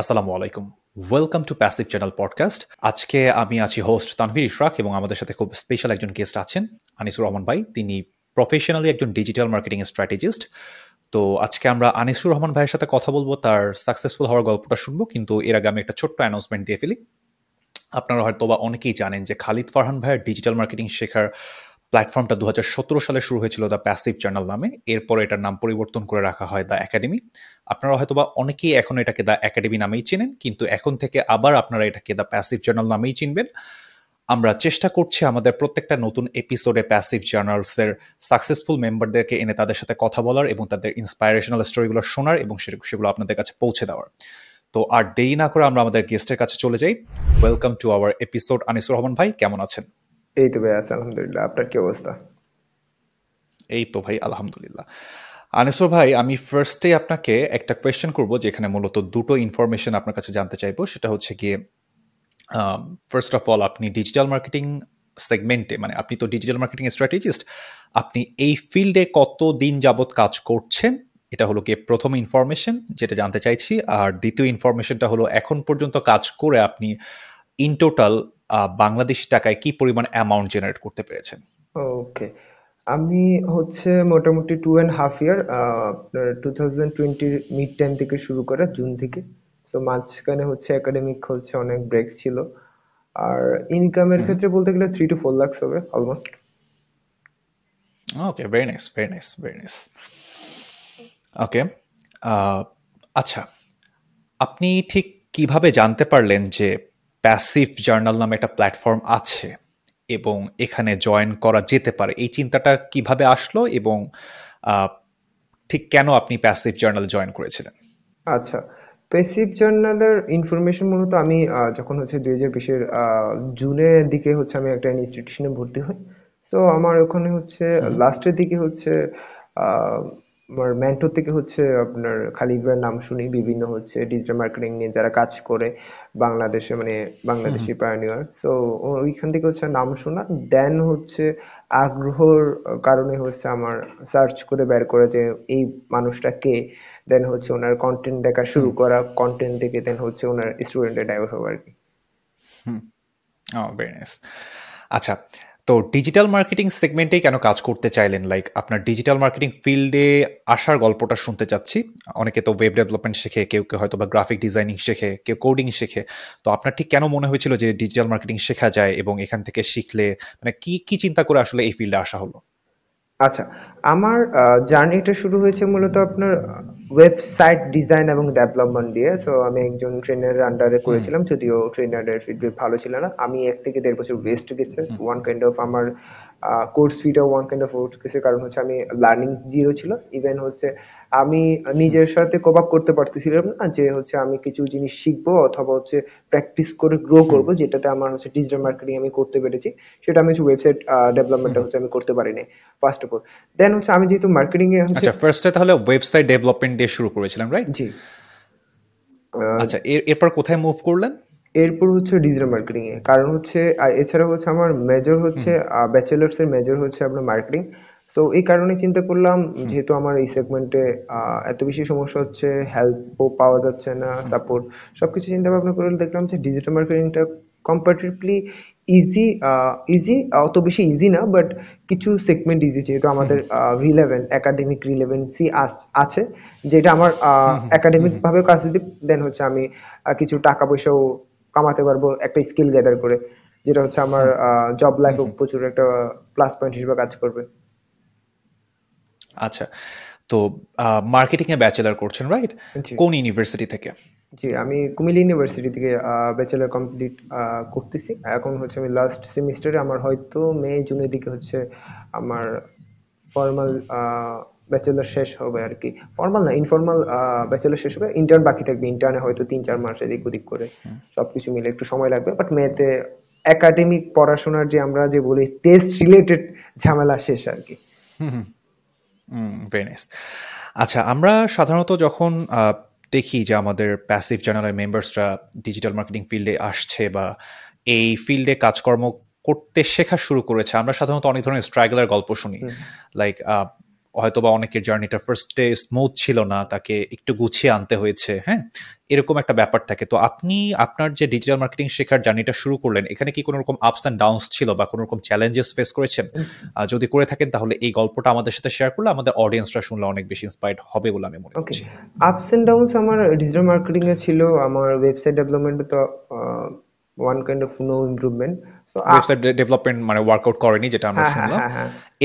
আসসালামু আলাইকুম, welcome to passive channel podcast. আজকে আমি আছি হোস্ট তানভীর ইশরাক, এবং আমাদের সাথে খুব স্পেশাল একজন গেস্ট আছেন, আনিসুর রহমান ভাই। তিনি প্রফেশনালি একজন ডিজিটাল মার্কেটিং স্ট্র্যাটেজিস্ট। তো আজকে আমরা আনিসুর রহমান ভাইয়ের সাথে কথা বলবো, তার সাকসেসফুল হওয়ার গল্পটা শুনবো। কিন্তু এর আগে আমি একটা ছোট্ট অ্যানাউন্সমেন্ট দিয়ে ফেলি। আপনারা হয়তো বা অনেকেই জানেন যে খালিদ ফারহান ভাইয়ের ডিজিটাল মার্কেটিং শেখার প্ল্যাটফর্মটা 2017 সালে শুরু হয়েছিল দ্য প্যাসিভ চ্যানেল নামে। এরপরে এটার নাম পরিবর্তন করে রাখা হয় দ্য একাডেমি। আপনারা হয়তোবা অনেকেই এখন এটাকে দ্য একাডেমি নামেই চেনেন, কিন্তু এখন থেকে আবার আপনারা এটাকে দ্য প্যাসিভ চ্যানেল নামেই চিনবেন। আমরা চেষ্টা করছি আমাদের প্রত্যেকটা নতুন এপিসোডে প্যাসিভ জার্নালসের সাকসেসফুল মেম্বারদেরকে এনে তাদের সাথে কথা বলার এবং তাদের ইন্সপায়ারেশনাল স্টোরিগুলো শোনার এবং সেগুলো আপনাদের কাছে পৌঁছে দেওয়ার। তো আর দেরি না করে আমরা আমাদের গেস্টের কাছে চলে যাই। Welcome to our episode Anisur Rahman ভাই, কেমন আছেন? এই তো ভাই আছি আলহামদুলিল্লাহ, আপনার কি অবস্থা? এই তো ভাই আলহামদুলিল্লাহ। আনিসুর ভাই, আমি ফার্স্টে আপনাকে একটা কোয়েশ্চেন করবো, যেখানে মূলত দুটো ইনফরমেশন আপনার কাছে জানতে চাইবো। সেটা হচ্ছে গিয়ে ফার্স্ট অফ অল, আপনি ডিজিটাল মার্কেটিং সেগমেন্টে, মানে আপনি তো ডিজিটাল মার্কেটিং স্ট্র্যাটেজিস্ট, আপনি এই ফিল্ডে কতদিন যাবত কাজ করছেন? এটা হলো গিয়ে প্রথম ইনফরমেশন যেটা জানতে চাইছি। আর দ্বিতীয় ইনফরমেশনটা হলো, এখন পর্যন্ত কাজ করে আপনি ইন টোটাল বাংলাদেশি টাকায় কি পরিমাণ অ্যামাউন্ট জেনারেট করতে পেরেছেন? ওকে, আমি হচ্ছে মোটামুটি 2.5 year, 2020 মিড টাইম থেকে শুরু করে জুন থেকে। তো মাঝখানে হচ্ছে একাডেমিক হচ্ছে অনেক ব্রেক ছিল। আর ইনকামের ক্ষেত্রে বলতে গেলে 3 to 4 lakhs হবে almost. Okay, very nice very nice very nice. Okay, আচ্ছা, আপনি ঠিক কিভাবে জানতে পারলেন যে প্যাসিভ জার্নাল নামে একটা প্ল্যাটফর্ম আছে এবং এখানে জয়েন করা যেতে পারে? এই চিন্তাটা কিভাবে আসলো এবং ঠিক কেন আপনি প্যাসিভ জার্নাল জয়েন করেছিলেন? আচ্ছা, প্যাসিভ জার্নালের ইনফরমেশন মূলত আমি যখন হচ্ছে 2020 জুনের দিকে হচ্ছে আমি একটা ইনস্টিটিউশনে ভর্তি হই। সো আমার ওখানে হচ্ছে লাস্টের দিকে হচ্ছে আমার মেন্টর থেকে হচ্ছে আপনার খালিদ ভাইয়ের নাম শুনি, বিভিন্ন হচ্ছে ডিজিটাল মার্কেটিং নিয়ে যারা কাজ করে বাংলাদেশে, মানে বাংলাদেশি পায়োনিয়ার। তো ওইখান থেকে হচ্ছে নাম শোনা, দেন হচ্ছে আগ্রহের কারণে হচ্ছে আমার সার্চ করে বের করে যে এই মানুষটা কে, দেন হচ্ছে ওনার কন্টেন্ট দেখা শুরু করা, কন্টেন্ট থেকে দেন হচ্ছে ওনার স্টুডেন্টে ডাইভার্ট হওয়া আর কি। Very nice. আচ্ছা, তো ডিজিটাল মার্কেটিং সেগমেন্টে কেন কাজ করতে চাইলেন? লাইক আপনার ডিজিটাল মার্কেটিং ফিল্ডে আসার গল্পটা শুনতে চাচ্ছি। অনেকে তো ওয়েব ডেভেলপমেন্ট শেখে, কেউ কেউ হয়তো বা গ্রাফিক ডিজাইনিং শেখে, কেউ কোডিং শেখে। তো আপনার ঠিক কেন মনে হয়েছিল যে ডিজিটাল মার্কেটিং শেখা যায় এবং এখান থেকে শিখলে, মানে কি কি চিন্তা করে আসলে এই ফিল্ডে আসা হলো? আচ্ছা, আমার জার্নিটা শুরু হয়েছে মূলত আপনার ওয়েবসাইট ডিজাইন এবং ডেভেলপমেন্ট দিয়ে। সো আমি একজন ট্রেনারের আন্ডারে করেছিলাম, যদিও ট্রেনারের ফিডব্যাক ভালো ছিল না। আমি 1 থেকে 1.5 বছর ওয়েস্ট গেছে। ওয়ান কাইন্ড অফ আমার কোর্স ফিটা ওয়ান কাইন্ড অফ ওয়েস্ট গেছে, কারণ হচ্ছে আমি লার্নিং জিরো ছিল। ইভেন হচ্ছে আমি নিজের সাথে কোপ আপ করতে পারতেছিলাম না, যে হচ্ছে আমি কিছু জিনিস শিখবো অথবা হচ্ছে প্র্যাকটিস করে গ্রো করবো, যেটাতে আমার হচ্ছে ডিজিটাল মার্কেটিং আমি করতে পেরেছি। সেটা আমি হচ্ছে ওয়েবসাইট ডেভেলপমেন্টটা হচ্ছে আমি করতে পারিনি ফার্স্ট অফ অল। দেন হচ্ছে আমি যেহেতু মার্কেটিং এ হচ্ছে, আচ্ছা ফার্স্টে তাহলে ওয়েবসাইট ডেভেলপমেন্ট দিয়ে শুরু করেছিলাম, রাইট? জি। আচ্ছা, এরপর কোথায় মুভ করলেন? এরপর হচ্ছে ডিজিটাল মার্কেটিং এ, কারণ হচ্ছে এছাড়া হচ্ছে আমার মেজর হচ্ছে ব্যাচেলার্স এর মেজর হচ্ছে আপনার মার্কেটিং। তো এই কারণে চিন্তা করলাম, যেহেতু আমার এই সেগমেন্টে এত বেশি সমস্যা হচ্ছে, হেল্পও পাওয়া যাচ্ছে না, সাপোর্ট, সবকিছু চিন্তা ভাবনা করে দেখলাম যে ডিজিটাল মার্কেটিংটা কম্পারেটিভলি ইজি, অত বেশি ইজি না, বাট কিছু সেগমেন্ট ইজি, যেহেতু আমাদের রিলেভেন্ট একাডেমিক রিলেভেন্সি আছে, যেটা আমার একাডেমিক ভাবে কাজে দিই। দেন হচ্ছে আমি কিছু টাকা পয়সাও কামাতে পারবো একটা স্কিল গ্যাদার করে, যেটা হচ্ছে আমার জব লাইফে প্রচুর একটা প্লাস পয়েন্ট হিসেবে কাজ করবে। আচ্ছা, তো মার্কেটিং এ ব্যাচেলর করছেন, রাইট? কোন ইউনিভার্সিটি থেকে? জি, আমি কুমিল্লা ইউনিভার্সিটি থেকে ব্যাচেলর কমপ্লিট করতেছি এখন। হচ্ছে আমি লাস্ট সেমিস্টারে, আমার হয়তো মে জুনের দিকে হচ্ছে আমার ফর্মাল ব্যাচেলর শেষ হবে আর কি। ফর্মাল না, ইনফর্মাল ব্যাচেলর শেষ হবে। ইন্টার্ন বাকি থাকবে, ইন্টার্নে হয়তো 3-4 মাস এদিক ওদিক করে সবকিছু মিলে একটু সময় লাগবে। বাট মেতে একাডেমিক পড়াশোনার যে আমরা যে বলি টেস্ট রিলেটেড ঝামেলা শেষ আর কি। Very nice. আচ্ছা, আমরা সাধারণত যখন দেখি যে আমাদের প্যাসিভ চ্যানেলের মেম্বার্সরা ডিজিটাল মার্কেটিং ফিল্ডে আসছে বা এই ফিল্ডে কাজকর্ম করতে শেখা শুরু করেছে, আমরা সাধারণত অনেক ধরনের স্ট্রাগলের গল্প শুনি। লাইক হয়তোবা অনেকের জার্নিটা ফার্স্ট ডে স্মুথ ছিল না, তাকে একটু গুছিয়ে আনতে হয়েছে, হ্যাঁ এরকম একটা ব্যাপার থাকে। তো আপনি আপনার যে ডিজিটাল মার্কেটিং শেখার জার্নিটা শুরু করলেন, এখানে কি কোনো রকম আপস অ্যান্ড ডাউনস ছিল বা কোনো রকম চ্যালেঞ্জেস ফেস করেছেন? যদি করে থাকেন তাহলে এই গল্পটা আমাদের সাথে শেয়ার করলে আমাদের অডিয়েন্সরা শুনলে অনেক বেশি ইন্সপায়ার্ড হবে বলে আমি মনে করছি। আপস অ্যান্ড ডাউনস আমার ডিজিটাল মার্কেটিং এ ছিল, আমার ওয়েবসাইট ডেভেলপমেন্টে তো one kind of no improvement. So, website development মানে ওয়ার্কআউট করেনি যেটা আমরা শুনলাম,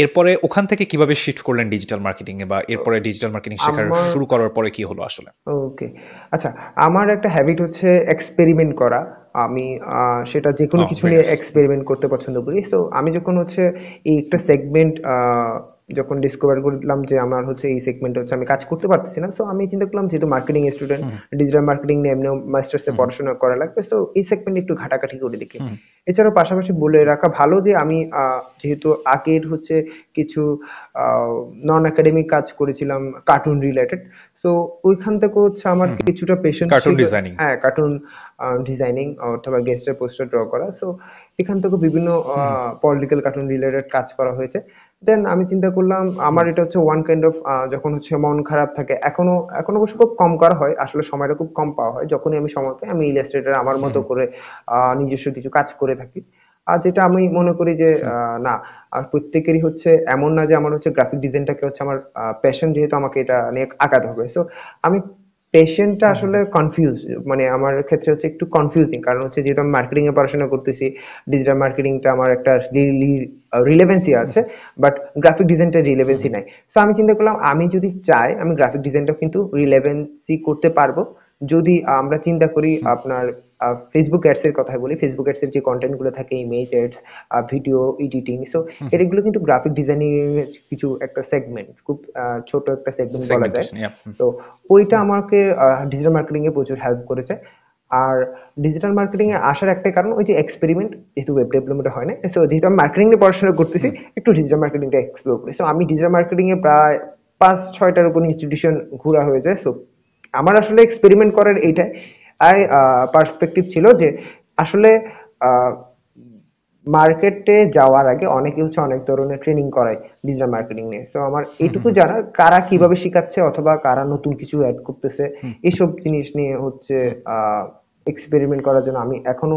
এরপরে ওখান থেকে কিভাবে শিফট করলেন ডিজিটাল মার্কেটিং এ বা এরপরে ডিজিটাল মার্কেটিং শেখার শুরু করার পরে কি হলো আসলে? ওকে আচ্ছা, আমার একটা হ্যাবিট হচ্ছে এক্সপেরিমেন্ট করা। আমি সেটা যে কোনো কিছু নিয়ে এক্সপেরিমেন্ট করতে পছন্দ করি। সো আমি যখন হচ্ছে এই একটা সেগমেন্ট যখন ডিসকভার করলাম যে আমার হচ্ছে এই সেগমেন্টে হচ্ছে আমি কাজ করতে পারতেছি না, সো আমি চিন্তা করলাম যেহেতু মার্কেটিং স্টুডেন্ট ডিজিটাল মার্কেটিং নিয়ে এমনি মাস্টার্সে পড়াশোনা করা লাগবে, সো এই সেগমেন্টে একটু ঘাটাঘাটি করে দেখি। এছাড়াও পাশাপাশি বলে রাখা ভালো যে আমি যেহেতু আগের হচ্ছে কিছু নন একাডেমিক কাজ করেছিলাম কার্টুন রিলেটেড, সো ওইখান থেকে হচ্ছে আমার কিছুটা পেশেন্স হ্যাঁ কার্টুন ডিজাইনিং অথবা গেস্টের পোস্টার ড্র করা, সো এখান থেকে বিভিন্ন পলিটিক্যাল কার্টুন রিলেটেড কাজ করা হয়েছে। দেন আমি চিন্তা করলাম আমার এটা হচ্ছে ওয়ান কাইন্ড অফ যখন হচ্ছে মন খারাপ থাকে, এখন অবশ্য খুব কম করা হয়, আসলে সময়টা খুব কম পাওয়া হয়, যখনই আমি সময় পাই আমি ইলাস্ট্রেটর আমার মতো করে নিজস্ব কিছু কাজ করে থাকি। আর যেটা আমি মনে করি যে না প্রত্যেকেরই হচ্ছে এমন না যে আমার হচ্ছে গ্রাফিক ডিজাইনটাকে হচ্ছে আমার প্যাশন, যেহেতু আমাকে এটা নিয়ে আগাতে হবে। সো আমি পেশেন্টটা আসলে কনফিউজ মানে আমার ক্ষেত্রে হচ্ছে একটু কনফিউজিং, কারণ হচ্ছে যেহেতু আমি মার্কেটিং এ পড়াশোনা করতেছি ডিজিটাল মার্কেটিংটা আমার একটা রিলেভেন্সি আছে, বাট গ্রাফিক ডিজাইনটা রিলেভেন্সি নাই। সো আমি চিন্তা করলাম আমি যদি চাই আমি গ্রাফিক ডিজাইনটা কিন্তু রিলেভেন্সি করতে পারবো যদি আমরা চিন্তা করি আপনার ফেসবুক অ্যাডস এর কথা বলি, ফেসবুক অ্যাডস এর যে কন্টেন্ট গুলো থাকে image ads video editing, so এগুলো কিন্তু গ্রাফিক ডিজাইনিং এর কিছু একটা সেগমেন্ট, খুব ছোট একটা সেগমেন্ট বলা যায়। তো ওইটা আমাকে ডিজিটাল মার্কেটিং এ প্রচুর হেল্প করেছে। আর ডিজিটাল মার্কেটিং এ আসার একটা কারণ ওই যে এক্সপেরিমেন্ট, যেহেতু ওয়েব ডেভেলপমেন্ট হয় না, সো যেহেতু আমি মার্কেটিং নিয়ে পড়াশোনা করতেছি একটু ডিজিটাল মার্কেটিংটা এক্সপ্লোর করি। সো আমি ডিজিটাল মার্কেটিং এ প্রায় 5-6টার উপর ইনস্টিটিউশন ঘোরা হয়েছে। সো আমার আসলে এক্সপেরিমেন্ট করার এইটাই পার্সপেক্টিভ ছিল যে আসলে মার্কেটে যাওয়ার আগে অনেকে হচ্ছে অনেক ধরনের ট্রেনিং করায় ডিজিটাল মার্কেটিং নিয়ে, সো আমার এইটুকু জানা কারা কিভাবে শেখাচ্ছে অথবা কারা নতুন কিছু অ্যাড করতেছে, এইসব জিনিস নিয়ে হচ্ছে এক্সপেরিমেন্ট করার জন্য আমি এখনো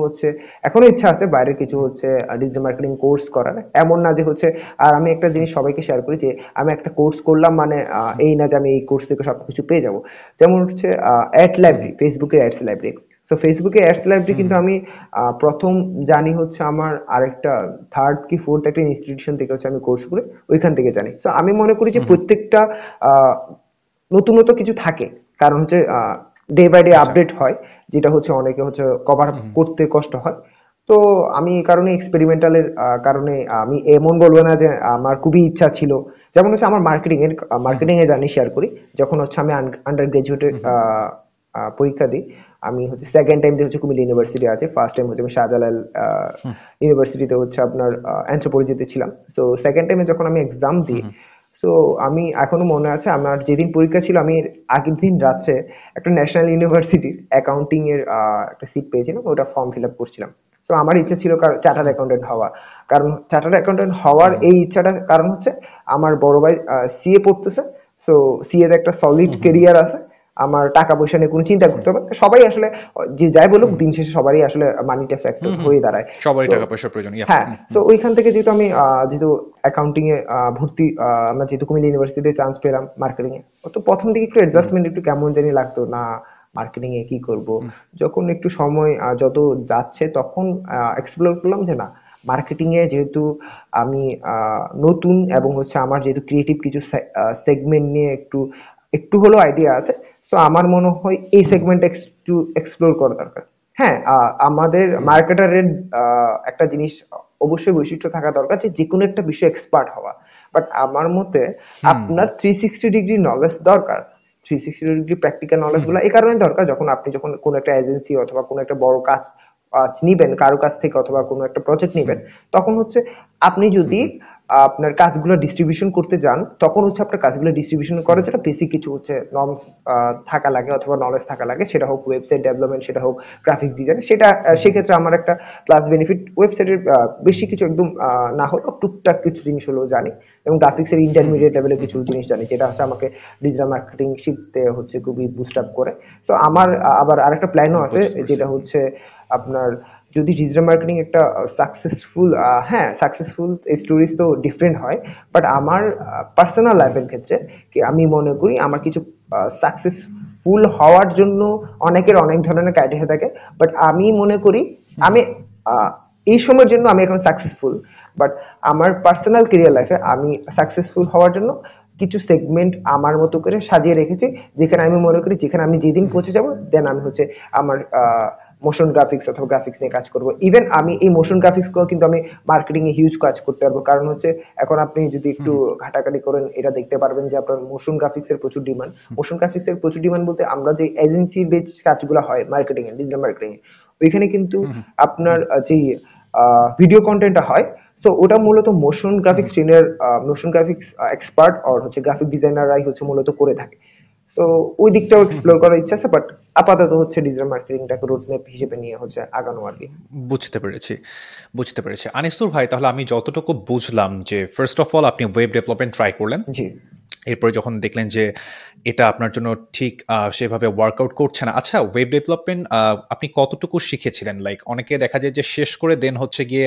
ইচ্ছা আছে বাইরে কিছু হচ্ছে ডিজিটাল মার্কেটিং কোর্স করার। এমন না যে হচ্ছে, আর আমি একটা জিনিস সবাইকে শেয়ার করি যে আমি একটা কোর্স করলাম মানে এই না যে আমি এই কোর্স থেকে সবকিছু পেয়ে যাবো। যেমন হচ্ছে অ্যাড লাইব্রেরি, ফেসবুকের অ্যাডস লাইব্রেরি, সো ফেসবুকের অ্যাডস লাইব্রেরি কিন্তু আমি প্রথম জানি হচ্ছে আমার আরেকটা 3rd কি 4th একটা ইনস্টিটিউশন থেকে হচ্ছে আমি কোর্স করে ওইখান থেকে জানি। সো আমি মনে করি যে প্রত্যেকটা নতুনত কিছু থাকে, কারণ হচ্ছে ডে বাই ডে আপডেট হয়, যেটা হচ্ছে অনেকে হচ্ছে কভার করতে কষ্ট হয়। তো আমি এই কারণে এক্সপেরিমেন্টালের কারণে আমি এমন বলবো না যে আমার খুবই ইচ্ছা ছিল। যেমন হচ্ছে আমার মার্কেটিং এ জানি শেয়ার করি, যখন হচ্ছে আমি আন্ডারগ্রাজুয়েট পরীক্ষা দিই, আমি হচ্ছে 2nd টাইম দিয়ে হচ্ছে কুমিল্লা ইউনিভার্সিটি আছে, 1st টাইম হচ্ছে আমি শাহজালাল ইউনিভার্সিটিতে হচ্ছে আপনার অ্যান্থ্রোপোলজিতে ছিলাম। সো 2nd টাইমে যখন আমি এক্সাম দিই, সো আমি এখনো মনে আছে আমার যেদিন পরীক্ষা ছিল আমি আগের দিন রাত্রে একটা ন্যাশনাল ইউনিভার্সিটির অ্যাকাউন্টিং এর একটা সিট পেয়েছিলাম, ওটা ফর্ম ফিল আপ করছিলাম। সো আমার ইচ্ছা ছিল চার্টার্ড অ্যাকাউন্টেন্ট হওয়া, কারণ চার্টার্ড অ্যাকাউন্টেন্ট হওয়ার এই ইচ্ছাটা কারণ হচ্ছে আমার বড় ভাই সিএ পড়তেছে, সো সিএ তে একটা সলিড কেরিয়ার আছে, আমার টাকা পয়সা নিয়ে কোনো চিন্তা করতে হবে। সবাই আসলে যে যাই বলুক দিন শেষে সবারই আসলে মানিটা ফ্যাক্টর হয়ে দাঁড়ায়, সবারই টাকা পয়সার প্রয়োজন। হ্যাঁ, তো ওইখান থেকে যেহেতু আমি যেহেতু অ্যাকাউন্টিং এ ভর্তি, আমরা যেহেতু কুমিল্লা ইউনিভার্সিটিতে চান্স পেলাম মার্কেটিং এ, তো প্রথম দিকে একটু অ্যাডজাস্টমেন্ট একটু কেমন জানি লাগতো, না মার্কেটিং এ কি করব। যখন একটু সময় যত যাচ্ছে তখন এক্সপ্লোর করলাম যে না মার্কেটিং এ যেহেতু আমি নতুন এবং হচ্ছে আমার যেহেতু ক্রিয়েটিভ কিছু সেগমেন্ট নিয়ে একটু হলো আইডিয়া আছে, তো আমার মনে হয় এই সেগমেন্ট একটু এক্সপ্লোর করা দরকার। হ্যাঁ, আমাদের মার্কেটারের একটা জিনিস অবশ্যই বৈশিষ্ট্য থাকা দরকার যে কোনো একটা বিষয়ে এক্সপার্ট হওয়া, বাট আমার মতে আপনার 360 ডিগ্রি নলেজ দরকার, 360 ডিগ্রি প্র্যাকটিক্যাল নলেজ গুলো এই কারণে দরকার, যখন কোনো একটা এজেন্সি অথবা কোনো একটা বড় কাজ নিবেন কারো কাছ থেকে অথবা কোনো একটা প্রজেক্ট নিবেন, তখন হচ্ছে আপনি যদি আপনার কাজগুলো ডিস্ট্রিবিউশন করতে যান তখন হচ্ছে আপনার কাজগুলো ডিস্ট্রিবিউশন করা যেটা বেসিক কিছু হচ্ছে নর্মস থাকা লাগে অথবা নলেজ থাকা লাগে, সেটা হোক ওয়েবসাইট ডেভেলপমেন্ট, সেটা হোক গ্রাফিক ডিজাইন, সেটা সেক্ষেত্রে আমার একটা প্লাস বেনিফিট ওয়েবসাইটের বেশি কিছু একদম না হলেও টুকটাক কিছু জিনিস হলেও জানি এবং গ্রাফিক্সের ইন্টারমিডিয়েট লেভেলে কিছু জিনিস জানি যেটা হচ্ছে আমাকে ডিজিটাল মার্কেটিং শিখতে হচ্ছে খুবই বুস্ট আপ করে। তো আমার আবার আরেকটা প্ল্যানও আছে যেটা হচ্ছে আপনার যদি ডিজিটাল মার্কেটিং একটা সাকসেসফুল সাকসেসফুল স্টোরিজ তো ডিফারেন্ট হয়, বাট আমার পার্সোনাল লাইফের ক্ষেত্রে আমি মনে করি আমার কিছু সাকসেসফুল হওয়ার জন্য অনেকের অনেক ধরনের ক্রাইটেরিয়া থাকে, বাট আমি মনে করি আমি এই সময়ের জন্য আমি এখন সাকসেসফুল, বাট আমার পার্সোনাল ক্যারিয়ার লাইফে আমি সাকসেসফুল হওয়ার জন্য কিছু সেগমেন্ট আমার মতো করে সাজিয়ে রেখেছি যেখানে আমি মনে করি যেখানে আমি যেদিন পৌঁছে যাবো দেন আমি হচ্ছে আমার মোশন গ্রাফিক্স অথবা গ্রাফিক্স নিয়ে কাজ করবো। ইভেন আমি এই মোশন গ্রাফিক্সকেও কিন্তু আমি মার্কেটিংয়ে হিউজ কাজ করতে পারবো, কারণ হচ্ছে এখন আপনি যদি একটু ঘাটাঘাটি করেন এটা দেখতে পারবেন যে আপনার মোশন গ্রাফিক্সের প্রচুর ডিমান্ড। মোশন গ্রাফিক্সের প্রচুর ডিমান্ড বলতে আমরা যে এজেন্সি বেজ কাজগুলো হয় মার্কেটিংয়ে ডিজিটাল মার্কেটিংয়ে ওইখানে কিন্তু আপনার যে ভিডিও কন্টেন্টটা হয় সো ওটা মূলত motion graphics trainer motion graphics expert আর হচ্ছে গ্রাফিক ডিজাইনাররাই হচ্ছে মূলত করে থাকে। তো ওই দিকটাও এক্সপ্লোর করার ইচ্ছা আছে, বাট আপাতত হচ্ছে ডিজিটাল মার্কেটিংটাকে রোডম্যাপ হিসেবে নিয়ে হচ্ছে আগানো আর কি। বুঝতে পেরেছি আনিসুর ভাই। তাহলে আমি যতটুকু বুঝলাম যে ফার্স্ট অফ অল আপনি ওয়েব ডেভেলপমেন্ট ট্রাই করলেন, জি, এরপরে যখন দেখলেন যে এটা আপনার জন্য ঠিক সেভাবে ওয়ার্কআউট করছে না। আচ্ছা, ওয়েব ডেভেলপমেন্ট আপনি কতটুকু শিখেছিলেন? লাইক অনেকে দেখা যায় যে শেষ করে দেন হচ্ছে গিয়ে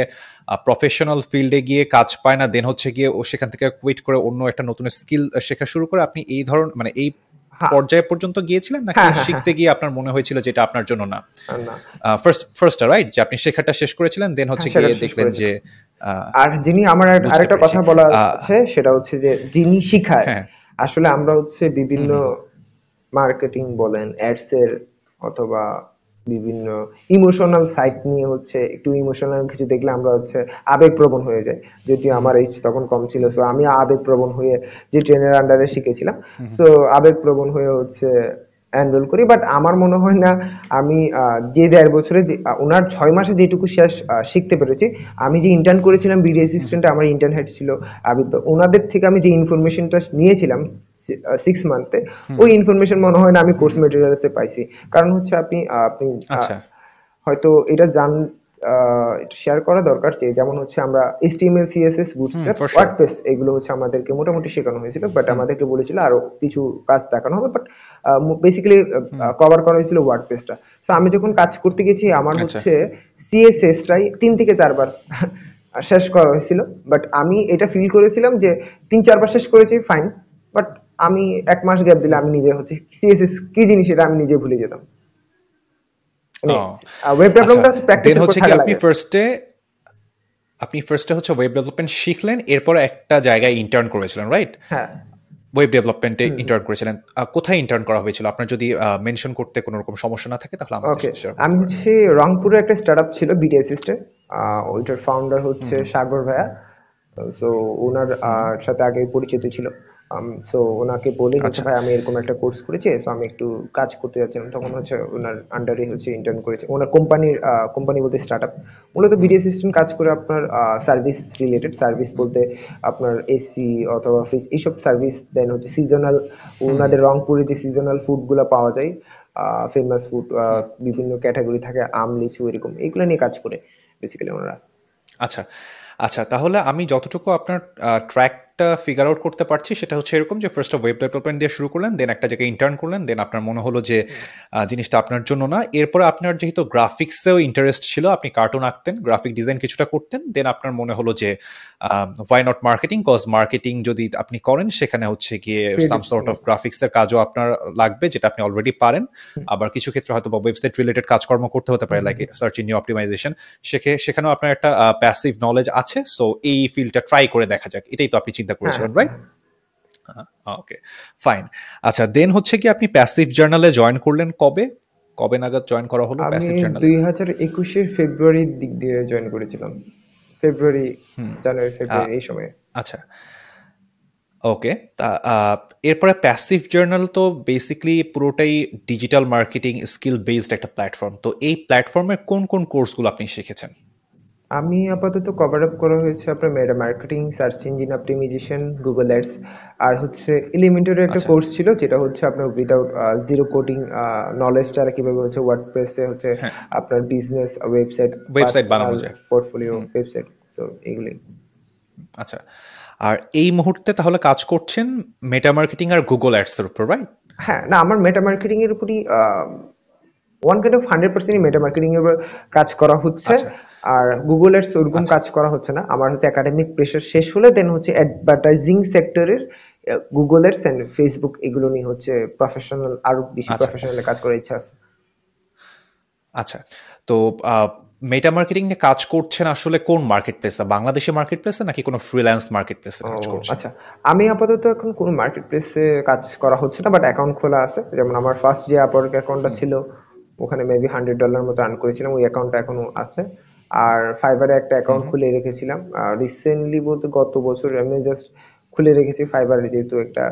প্রফেশনাল ফিল্ডে গিয়ে কাজ পায় না, দেন হচ্ছে গিয়ে ও সেখান থেকে কুইট করে অন্য একটা নতুন স্কিল শেখা শুরু করে। আপনি এই ধরন মানে এই পর্যায় পর্যন্ত গিয়েছিলেন নাকি শিখতে গিয়ে আপনার মনে হয়েছিল যেটা আপনার জন্য না? ফার্স্ট রাইট, যে আপনি শেখাটা শেষ করেছিলেন দেন হচ্ছে গিয়ে দেখলেন যে আর যিনি আমার আরেকটা কথা বলা আছে সেটা হচ্ছে যে যিনি শিখায় আসলে আমরা হচ্ছে বিভিন্ন মার্কেটিং বলেন অ্যাডস এর অথবা বিভিন্ন ইমোশনাল সাইট নিয়ে হচ্ছে একটু ইমোশনাল কিছু দেখলে আমরা হচ্ছে আবেগপ্রবণ হয়ে যায়, যেটি আমার এইজ তখন কম ছিল। সো আমি আবেগপ্রবণ হয়ে যে ট্রেনের আন্ডারে শিখেছিলাম তো আবেগপ্রবণ হয়ে হচ্ছে এনরোল করি, বাট আমার মনে হয় না আমি যে ১.৫ বছরে যে ওনার ৬ মাসে যেটুকু শেষ শিখতে পেরেছি। আমি যে ইন্টার্ন করেছিলাম বিডি অ্যাসিস্ট্যান্ট, আমার ইন্টার্ন হেড ছিল আমি, তো ওনাদের থেকে আমি যে ইনফরমেশনটা নিয়েছিলাম 6 মান্থে ওই ইনফরমেশন মনে হয় না আমি কোর্স মেটেরিয়ালসে পাইছি। কারণ হচ্ছে আপনি হয়তো এটা শেয়ার করা দরকার যে যেমন হচ্ছে আমরা HTML, CSS, Bootstrap, WordPress এগুলো হচ্ছে আমাদেরকে মোটামুটি শেখানো হয়েছিল, বাট আমাদেরকে বলেছিল আরো কিছু কাজ দেখানো হবে, বাট বেসিক্যালি কভার করা হয়েছিল ওয়ার্ডপ্রেসটা। তো আমি যখন কাজ করতে গেছি আমার হচ্ছে CSS টাই 3 থেকে 4 বার শেষ করা হয়েছিল, বাট আমি এটা ফিল করেছিলাম যে 3-4 বার শেষ করেছি ফাইন, বাট আমি 1 মাস গ্যাপ দিলে আমি নিজে হচ্ছে CSS কি জিনিস এটা আমি নিজে ভুলে যেতাম। আপনি ফার্স্টে হচ্ছে ওয়েব ডেভেলপমেন্ট শিখলেন, এরপর একটা জায়গায় ইন্টার্ন করেছিলেন, রাইট? হ্যাঁ, ওয়েব ডেভেলপমেন্টে ইন্টার্ন করেছিলেন। কোথায় ইন্টার্ন করা হয়েছিল? আপনার যদি মেনশন করতে কোনো রকম সমস্যা না থাকে তাহলে আমাকে। আমি হচ্ছে রংপুরে একটা স্টার্টআপ ছিল বিডি অ্যাসিস্ট্যান্ট, ওইটার ফাউন্ডার হচ্ছে সাগর ভাইয়া। সো ওনার সাথে আগে পরিচিত ছিল, সো ওনাকে বলে ভাই আমি এরকম একটা কোর্স করেছি, সো আমি একটু কাজ করতে যাচ্ছিলাম, তখন হচ্ছে ওনার আন্ডারে হচ্ছে ইন্টার্ন করেছে। ওনার কোম্পানি বলতে স্টার্ট আপ, মূলত বিডি অ্যাসিস্ট্যান্ট কাজ করে আপনার সার্ভিস রিলেটেড, সার্ভিস বলতে আপনার এসি অথবা ফ্রিজ এইসব সার্ভিস। দেন হচ্ছে সিজনাল, ওনাদের রংপুরে যে সিজনাল ফুডগুলো পাওয়া যায় ফেমাস ফুড বিভিন্ন ক্যাটাগরি থাকে, আম লিচু এরকম, এগুলো নিয়ে কাজ করে বেসিক্যালি ওনারা। আচ্ছা, তাহলে আমি যতটুকু আপনার ট্র্যাকটা ফিগার আউট করতে পারছি সেটা হচ্ছে এরকম যে ফার্স্ট অফ ওয়েব ডেভেলপমেন্ট দিয়ে শুরু করলেন, দেন একটা জায়গায় ইন্টার্ন করলেন, দেন আপনার মনে হলো যে জিনিসটা আপনার জন্য না। এরপরে আপনার যেহেতু গ্রাফিক্সেও ইন্টারেস্ট ছিল, আপনি কার্টুন আঁকতেন, গ্রাফিক ডিজাইন কিছুটা করতেন, দেন আপনার মনে হলো যে why not marketing, cause marketing যদি আপনি করেন সেখানে হচ্ছে গিয়ে সাম সর্ট অফ গ্রাফিক্সের কাজও আপনার লাগবে যেটা আপনি অলরেডি পারেন, আবার কিছু ক্ষেত্রে হয়তো বা ওয়েবসাইট রিলেটেড কাজকর্ম করতে হতে পারে লাইক সার্চ ইঞ্জিন অপটিমাইজেশন, সেখানেও আপনার একটা প্যাসিভ নলেজ আছে। সো এই ফিল্ডটা ট্রাই করে দেখা যাক, এটাই তো আপনি চিন্তা করেছিলেন, রাইট? ওকে, ফাইন। আচ্ছা, দেন হচ্ছে কি আপনি প্যাসিভ জার্নালে জয়েন করলেন কবে নাগাদ জয়েন করা হলো প্যাসিভ জার্নাল? আমি 2021 এর ফেব্রুয়ারির দিক দিয়ে জয়েন করেছিলাম, জানুয়ারি ফেব্রুয়ারি এই সময়ে। আচ্ছা, ওকে। এরপরে প্যাসিভ জার্নাল তো বেসিক্যালি পুরোটাই ডিজিটাল মার্কেটিং স্কিল বেসড একটা প্ল্যাটফর্ম, তো এই প্ল্যাটফর্মের কোন কোন কোর্সগুলো আপনি শিখেছেন? আমি আপাতত কভার আপ করা হয়েছে আপনার Meta marketing, search engine optimisation, Google ads, আর হচ্ছে এলিমেন্টারের একটা আচ্ছা কোর্স ছিল যেটা হচ্ছে আপনার উইদাউট জিরো কোডিং নলেজ ছাড়া কিভাবে হচ্ছে ওয়ার্ডপ্রেসে হচ্ছে হ্যাঁ আপনার বিজনেস ওয়েবসাইট, ওয়েবসাইট বানানো যায়। পোর্টফোলিও, ওয়েবসাইট, তো এগুলি। আচ্ছা, আর এই মুহূর্তে তাহলে কাজ করছেন মেটা মার্কেটিং আর গুগল অ্যাডস এর উপর, রাইট? হ্যাঁ, না আমার মেটা মার্কেটিং এর উপরই one kind of 100% Meta marketing এর উপর কাজ করা হচ্ছে, আচ্ছা আর গুগল অ্যাডস ওরকম আচ্ছা কাজ করা হচ্ছে না। আমার হচ্ছে একাডেমিক প্রেশার শেষ হলে দেন হচ্ছে অ্যাডভার্টাইজিং সেক্টরের গুগল অ্যাডস এন্ড ফেসবুক এগুলো নিয়ে হচ্ছে প্রফেশনাল, আরো বেশি আচ্ছা প্রফেশনালি কাজ করার ইচ্ছা আছে। আচ্ছা, তো মেটা মার্কেটিং নিয়ে কাজ করছেন আসলে কোন মার্কেট প্লেসে, বাংলাদেশি মার্কেট প্লেসে নাকি কোনো ফ্রিল্যান্স মার্কেট প্লেসে ও কাজ করছেন? আচ্ছা, আমি আপাতত এখন কোনো মার্কেট প্লেসে কাজ করা হচ্ছে না, বাট অ্যাকাউন্ট খোলা আছে। যেমন আমার ফার্স্ট যে আপওয়ার্ক অ্যাকাউন্টটা হুম, ছিল ওখানে মেবি $100 মতো আর্ন করেছিলাম, ওই অ্যাকাউন্টটা এখনো আছে। আর ফাইবারে একটা হুম অ্যাকাউন্ট হুম, খুলে রেখেছিলাম রিসেন্টলি, বলতে গত বছর আমি জাস্ট খুলে রেখেছি ফাইবারে, যেহেতু একটা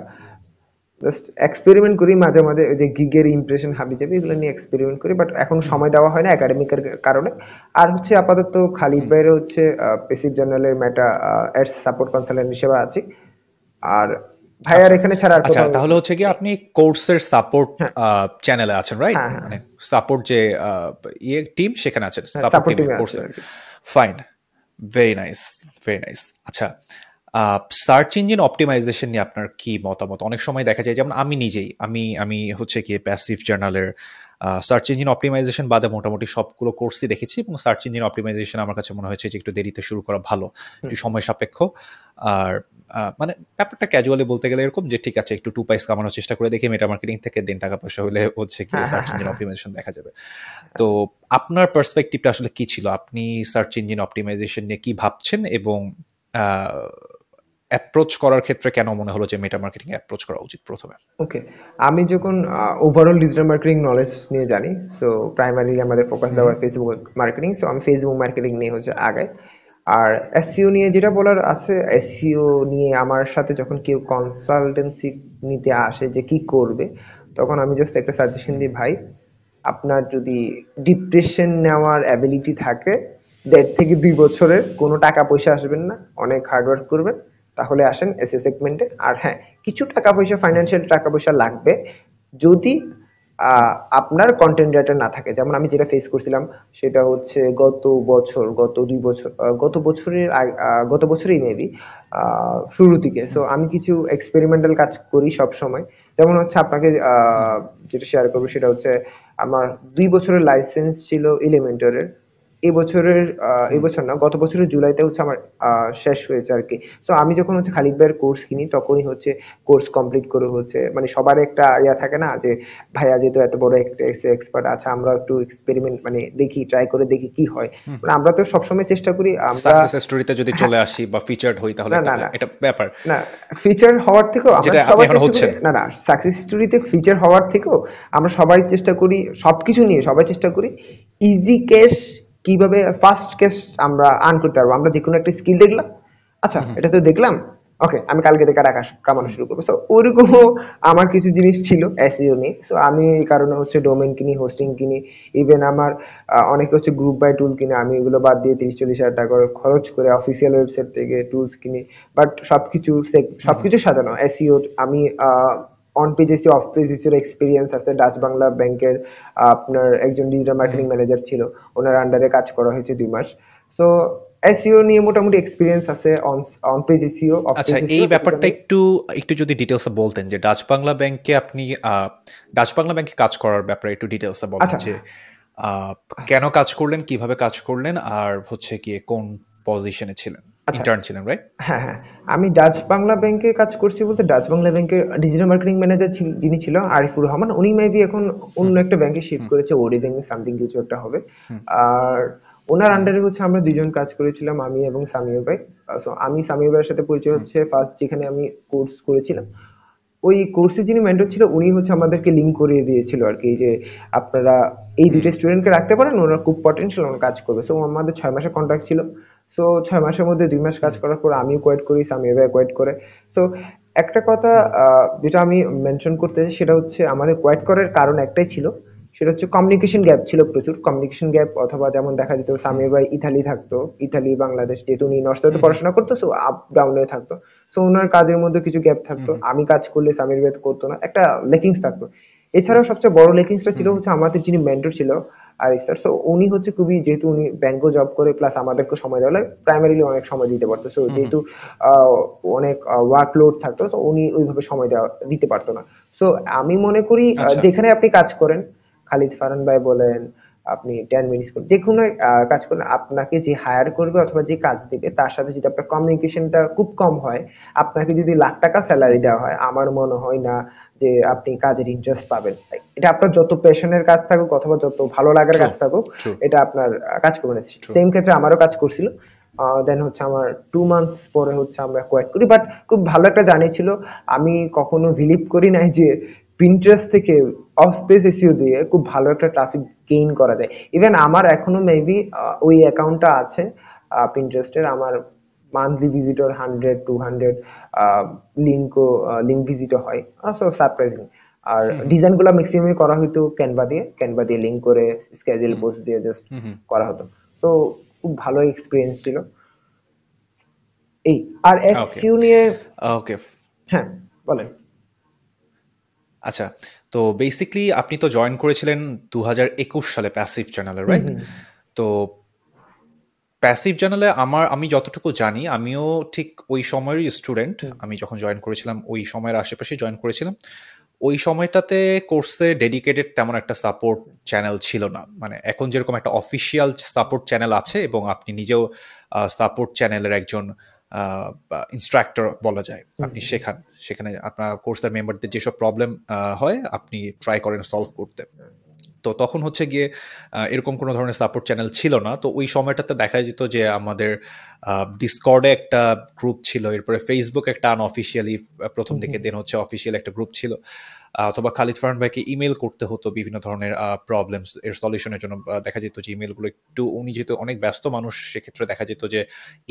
জাস্ট এক্সপেরিমেন্ট করি মাঝে মাঝে, ওই যে গিগের ইমপ্রেশন হাবি যাবে এগুলো নিয়ে এক্সপেরিমেন্ট করি, বাট এখন সময় দেওয়া হয় না একাডেমিকের কারণে। আর হচ্ছে আপাতত খালিদ হুম। ভাইয়ের হচ্ছে পেসিভ জার্নালের মেটা অ্যাডস সাপোর্ট কনসালটেন্ট হিসেবে আছি। আর ভাইয়ার আচ্ছা এখানে ছাড়া আর আচ্ছা, কোথাও তাহলে হচ্ছে কি আপনি কোর্সের সাপোর্ট হ্যাঁ চ্যানেলে আছেন, রাইট? হ্যাঁ হ্যাঁ মানে সাপোর্ট যে ইয়ে টিম সেখানে আছেন, হ্যাঁ সাপোর্ট সাপোর্টিং টিমের আছে কোর্সের। আর কি। Fine, very nice, very nice. আচ্ছা, সার্চ ইঞ্জিন অপটিমাইজেশন নিয়ে আপনার কি মতামত? অনেক সময় দেখা যায়, যেমন আমি নিজেই আমি আমি হচ্ছে কি প্যাসিভ জার্নালের সার্চ ইঞ্জিন অপটিমাইজেশন বাদে মোটামুটি সবগুলো কোর্সই দেখেছি, এবং সার্চ ইঞ্জিন অপটিমাইজেশন আমার কাছে মনে হয়েছে যে একটু দেরিতে শুরু করা ভালো, একটু হুম, সময় সাপেক্ষ। আর মানে ব্যাপারটা ক্যাজুয়ালি বলতে গেলে এরকম যে ঠিক আছে একটু 2 পয়সা কামানোর চেষ্টা করে দেখি মেটা মার্কেটিং থেকে, দেন টাকা পয়সা হলে হচ্ছে কি হ্যাঁ হ্যাঁ সার্চ হ্যাঁ ইঞ্জিন হ্যাঁ অপটিমাইজেশন দেখা যাবে। তো আপনার পার্সপেক্টিভটা আসলে কি ছিল? আপনি সার্চ ইঞ্জিন অপটিমাইজেশন নিয়ে কি ভাবছেন, এবং আহ, অ্যাপ্রোচ করার ক্ষেত্রে কেন মনে হলো যে মেটা মার্কেটিং অ্যাপ্রোচ করা উচিত প্রথমে? ওকে, আমি যখন ওভারঅল ডিজিটাল মার্কেটিং নলেজ নিয়ে জানি, সো প্রাইমারিলি আমাদের ফোকাস হুম দেওয়া ফেসবুক মার্কেটিং, সো আমি ফেসবুক মার্কেটিং নিয়ে হচ্ছে আগে। আর এসইও নিয়ে যেটা বলার আছে, এসইও নিয়ে আমার সাথে যখন কেউ কনসালটেন্সি নিতে আসে যে কি করবে, তখন আমি জাস্ট একটা সাজেশন দিই, ভাই আপনার যদি ডিপ্রেশন নেওয়ার অ্যাবিলিটি থাকে 1.5 থেকে 2 বছরের কোনো টাকা পয়সা আসবেন না, অনেক হার্ডওয়ার্ক করবেন, তাহলে আসেন এসএস সেগমেন্টে। আর হ্যাঁ, কিছু টাকা পয়সা ফাইন্যান্সিয়াল টাকা পয়সা লাগবে যদি আপনার কন্টেন্ট রাইটার না থাকে। যেমন আমি যেটা ফেস করছিলাম সেটা হচ্ছে গত বছরই মেবি শুরু থেকে। সো আমি কিছু এক্সপেরিমেন্টাল কাজ করি সব সময়। যেমন হচ্ছে আপনাকে যেটা শেয়ার করবো সেটা হচ্ছে আমার 2 বছরের লাইসেন্স ছিল এলিমেন্টারের, এবছরের হুম এবছর না, গত বছরের জুলাইতে হচ্ছে আমার শেষ হয়েছে আর কি। সো আমি যখন হচ্ছে খালিদ ভাইয়ের কোর্স কিনি তখনই হচ্ছে কোর্স কমপ্লিট করে হচ্ছে, মানে সবার একটা ইয়া থাকে না যে ভাইয়া যেহেতু এত বড় একটা এক্সপার্ট, আচ্ছা আমরা একটু এক্সপেরিমেন্ট মানে দেখি, ট্রাই করে দেখি কি হয়, হুম মানে আমরা তো সবসময় চেষ্টা করি আমরা সাকসেস স্টোরিতে যদি হ্যাঁ, চলে আসি বা ফিচার্ড হই তাহলে না এটা না না এটা ব্যাপার না ফিচার হওয়ার থেকেও আমরা যেটা আপনি সবাই এখন চেষ্টা করি, হচ্ছেন। না না সাকসেস স্টোরিতে ফিচার হওয়ার থেকেও আমরা সবাই চেষ্টা করি, সবকিছু নিয়ে সবাই চেষ্টা করি ইজি ক্যাশ কিভাবে ফার্স্ট কেস আমরা আর্ন করতে পারবো। আমরা যে কোনো একটা স্কিল দেখলাম, আচ্ছা হুম এটা তো দেখলাম, ওকে আমি কালকে থেকে টাকা কামানো হুম শুরু করবো। সো ওরকমও আমার কিছু জিনিস ছিল এসইও নিয়ে। সো আমি এই কারণে হচ্ছে ডোমেন কিনি, হোস্টিং কিনি, ইভেন আমার অনেকে হচ্ছে গ্রুপ বাই টুল কিনে, আমি এগুলো বাদ দিয়ে 30-40 হাজার টাকা করে খরচ করে অফিসিয়াল ওয়েবসাইট থেকে টুলস কিনি। বাট হুম হুম সবকিছু সাজানো এসইও। আমি on page SEO off page এসির এক্সপিরিয়েন্স আছে। ডাচ বাংলা ব্যাংকের আপনার একজন ডিজিটাল হুম মার্কেটিং ম্যানেজার ছিল, ওনার আন্ডারে কাজ করা হয়েছে 2 মাস। সো এসইও নিয়ে মোটামুটি এক্সপিরিয়েন্স আছে, অন পেজ এসিও, অফ আচ্ছা, পেজ এই এসিও সেটা ব্যাপারটা নিয়ে। একটু একটু যদি ডিটেলসে বলতেন যে ডাচ বাংলা ব্যাংকে আপনি ডাচ বাংলা ব্যাংকে কাজ করার ব্যাপারে একটু ডিটেলসে বলেন আচ্ছা যে আহ, কেন কাজ করলেন, কিভাবে কাজ করলেন, আর হচ্ছে কি কোন পজিশনে ছিলেন, আচ্ছা ইন্টার্ন ছিলেন, রাইট? হ্যাঁ হ্যাঁ আমি ডাচ বাংলা ব্যাংকে কাজ করছি, বলতে ডাচ বাংলা ব্যাংকের ডিজিটাল মার্কেটিং ম্যানেজার যিনি ছিল আরিফুর রহমান, উনি মেবি এখন হুম অন্য একটা ব্যাংকে শিফট হুম করেছে, ওডি ব্যাংকে সামথিং কিছু একটা হবে। হুম আর ওনার আন্ডারে হচ্ছে আমরা 2জন কাজ করেছিলাম, আমি এবং সামিউর ভাই। সো আমি সামিউর ভাইয়ের সাথে পরিচয় হুম হচ্ছে ফার্স্ট যেখানে আমি কোর্স করেছিলাম, ওই কোর্সে যিনি মেন্টর ছিল উনি হচ্ছে আমাদেরকে লিঙ্ক করিয়ে দিয়েছিল আর কি, যে আপনারা এই হুম 2টা স্টুডেন্টকে রাখতে পারেন, ওনারা খুব পটেনশিয়াল, ওনারা কাজ করবে। সো আমাদের 6 মাসের কন্ট্রাক্ট ছিল। সো 6 মাসের মধ্যে 2 মাস কাজ হুম করার পর আমিও কোয়েট করি, সামিয়া ভাই কোয়েট করে। সো একটা কথা হুম যেটা আমি মেনশন করতে চাই সেটা হচ্ছে আমাদের কোয়েট করার কারণ একটাই ছিল, সেটা হচ্ছে কমিউনিকেশন গ্যাপ ছিল প্রচুর। কমিউনিকেশন গ্যাপ অথবা যেমন দেখা যেত সামির ভাই ইতালি থাকতো, ইতালি বাংলাদেশ, যেহেতু উনি নর্থে পড়াশোনা করতো সো আপ ডাউনে থাকতো, সো ওনার কাজের মধ্যে কিছু গ্যাপ থাকতো। আমি কাজ করলে সামির ভাই করতো না, একটা লেকিংস থাকতো। এছাড়াও সবচেয়ে বড় লেকিংসটা ছিল হচ্ছে আমাদের যিনি মেন্টর ছিল আরিফ স্যার, সো উনি হচ্ছে খুবই, যেহেতু উনি ব্যাংকে জব করে প্লাস আমাদেরকে সময় দেওয়া লাগে, প্রাইমারিলি অনেক সময় দিতে পারতো। সো যেহেতু অনেক ওয়ার্কলোড থাকতো তো উনি ওইভাবে সময় দিতে পারতো না। সো আমি মনে করি যেখানে আপনি কাজ করেন, খালিদ ফারান ভাই বলেন, আপনি 10 মিনিট করেন, যে কোনো কাজ করেন, আপনাকে যে হায়ার করবে অথবা যে কাজ দেবে তার সাথে যদি আপনার কমিউনিকেশনটা খুব কম হয়, আপনাকে যদি লাখ টাকা স্যালারি দেওয়া হয়, আমার মনে হয় না যে আপনি কাজের ইন্টারেস্ট পাবেন। এটা আপনার যত প্যাশনের কাজ থাকুক অথবা যত ভালো লাগার কাজ থাকুক, এটা আপনার কাজ করবে না। সেম ক্ষেত্রে আমারও কাজ করছিল, দেন হচ্ছে আমার 2 মান্থস পরে হচ্ছে আমরা কোয়াইট করি। বাট খুব ভালো একটা জার্নি ছিল। আমি কখনো বিলিভ করি নাই যে পিন্টারেস্ট থেকে অফ পেজ এসইও দিয়ে খুব ভালো একটা ট্রাফিক গেইন করা যায়। ইভেন আমার এখনো মেবি ওই অ্যাকাউন্টটা আছে পিন্টারেস্টের, আমার মান্থলি ভিজিটর 100-200 লিঙ্ক ভিজিটর হয়, সো সারপ্রাইজিং। আর ডিজাইন গুলো ম্যাক্সিমাম করা হতো ক্যানভা দিয়ে লিঙ্ক করে স্কেজুয়াল পোস্ট দিয়ে জাস্ট করা হতো। তো খুব ভালো এক্সপেরিয়েন্স ছিল এই। আর এসইও নিয়ে ওকে, হ্যাঁ বলেন। আচ্ছা, তো বেসিক্যালি আপনি তো জয়েন করেছিলেন 2021 সালে প্যাসিভ চ্যানেলে, রাইট? তো প্যাসিভ চ্যানেলে আমি যতটুকু জানি, আমিও ঠিক ওই সময়েরই স্টুডেন্ট। আমি যখন জয়েন করেছিলাম ওই সময়ের আশেপাশে জয়েন করেছিলাম। ওই সময়টাতে কোর্সে ডেডিকেটেড তেমন একটা সাপোর্ট চ্যানেল ছিল না, মানে এখন যেরকম একটা অফিসিয়াল সাপোর্ট চ্যানেল আছে এবং আপনি নিজেও সাপোর্ট চ্যানেলের একজন ইনস্ট্রাক্টর বলা যায়, আপনি শেখান, সেখানে আপনার কোর্সের মেম্বারদের যেসব প্রবলেম হয় আপনি ট্রাই করেন সলভ করতে। তো তখন হচ্ছে গিয়ে এরকম কোনো ধরনের সাপোর্ট চ্যানেল ছিল না। তো ওই সময়টাতে দেখা যেত যে আমাদের ডিসকর্ডে একটা গ্রুপ ছিল, এরপরে ফেসবুক একটা আনঅফিসিয়ালি প্রথম দিকে, দেন হচ্ছে অফিসিয়াল একটা গ্রুপ ছিল, অথবা খালিদ ফারান ভাইকে ইমেল করতে হতো বিভিন্ন ধরনের প্রবলেমস এর সলিউশনের জন্য। দেখা যেত যে ইমেলগুলো একটু, উনি যেহেতু অনেক ব্যস্ত মানুষ সেক্ষেত্রে দেখা যেত যে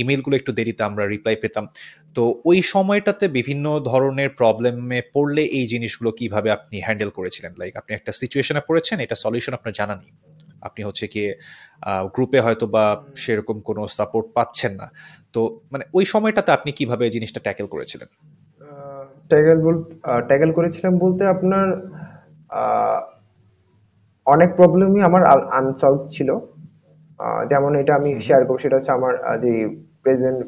ইমেলগুলো একটু দেরিতে আমরা রিপ্লাই পেতাম। তো ওই সময়টাতে বিভিন্ন ধরনের প্রবলেমে পড়লে এই জিনিসগুলো কিভাবে আপনি হ্যান্ডেল করেছিলেন? লাইক আপনি একটা সিচুয়েশনে পড়েছেন, এটা সলিউশন আপনার জানা নেই, আপনি হচ্ছে কি গ্রুপে হয়তো বা সেরকম কোনো সাপোর্ট পাচ্ছেন না, তো মানে ওই সময়টাতে আপনি কিভাবে এই জিনিসটা ট্যাকেল করেছিলেন? ট্যাকেল করেছিলাম বলতে আপনার অনেক প্রবলেমই আমার আনসলভ ছিল। যেমন এটা আমি শেয়ার করব, সেটা হচ্ছে আমার যে প্রেজেন্ট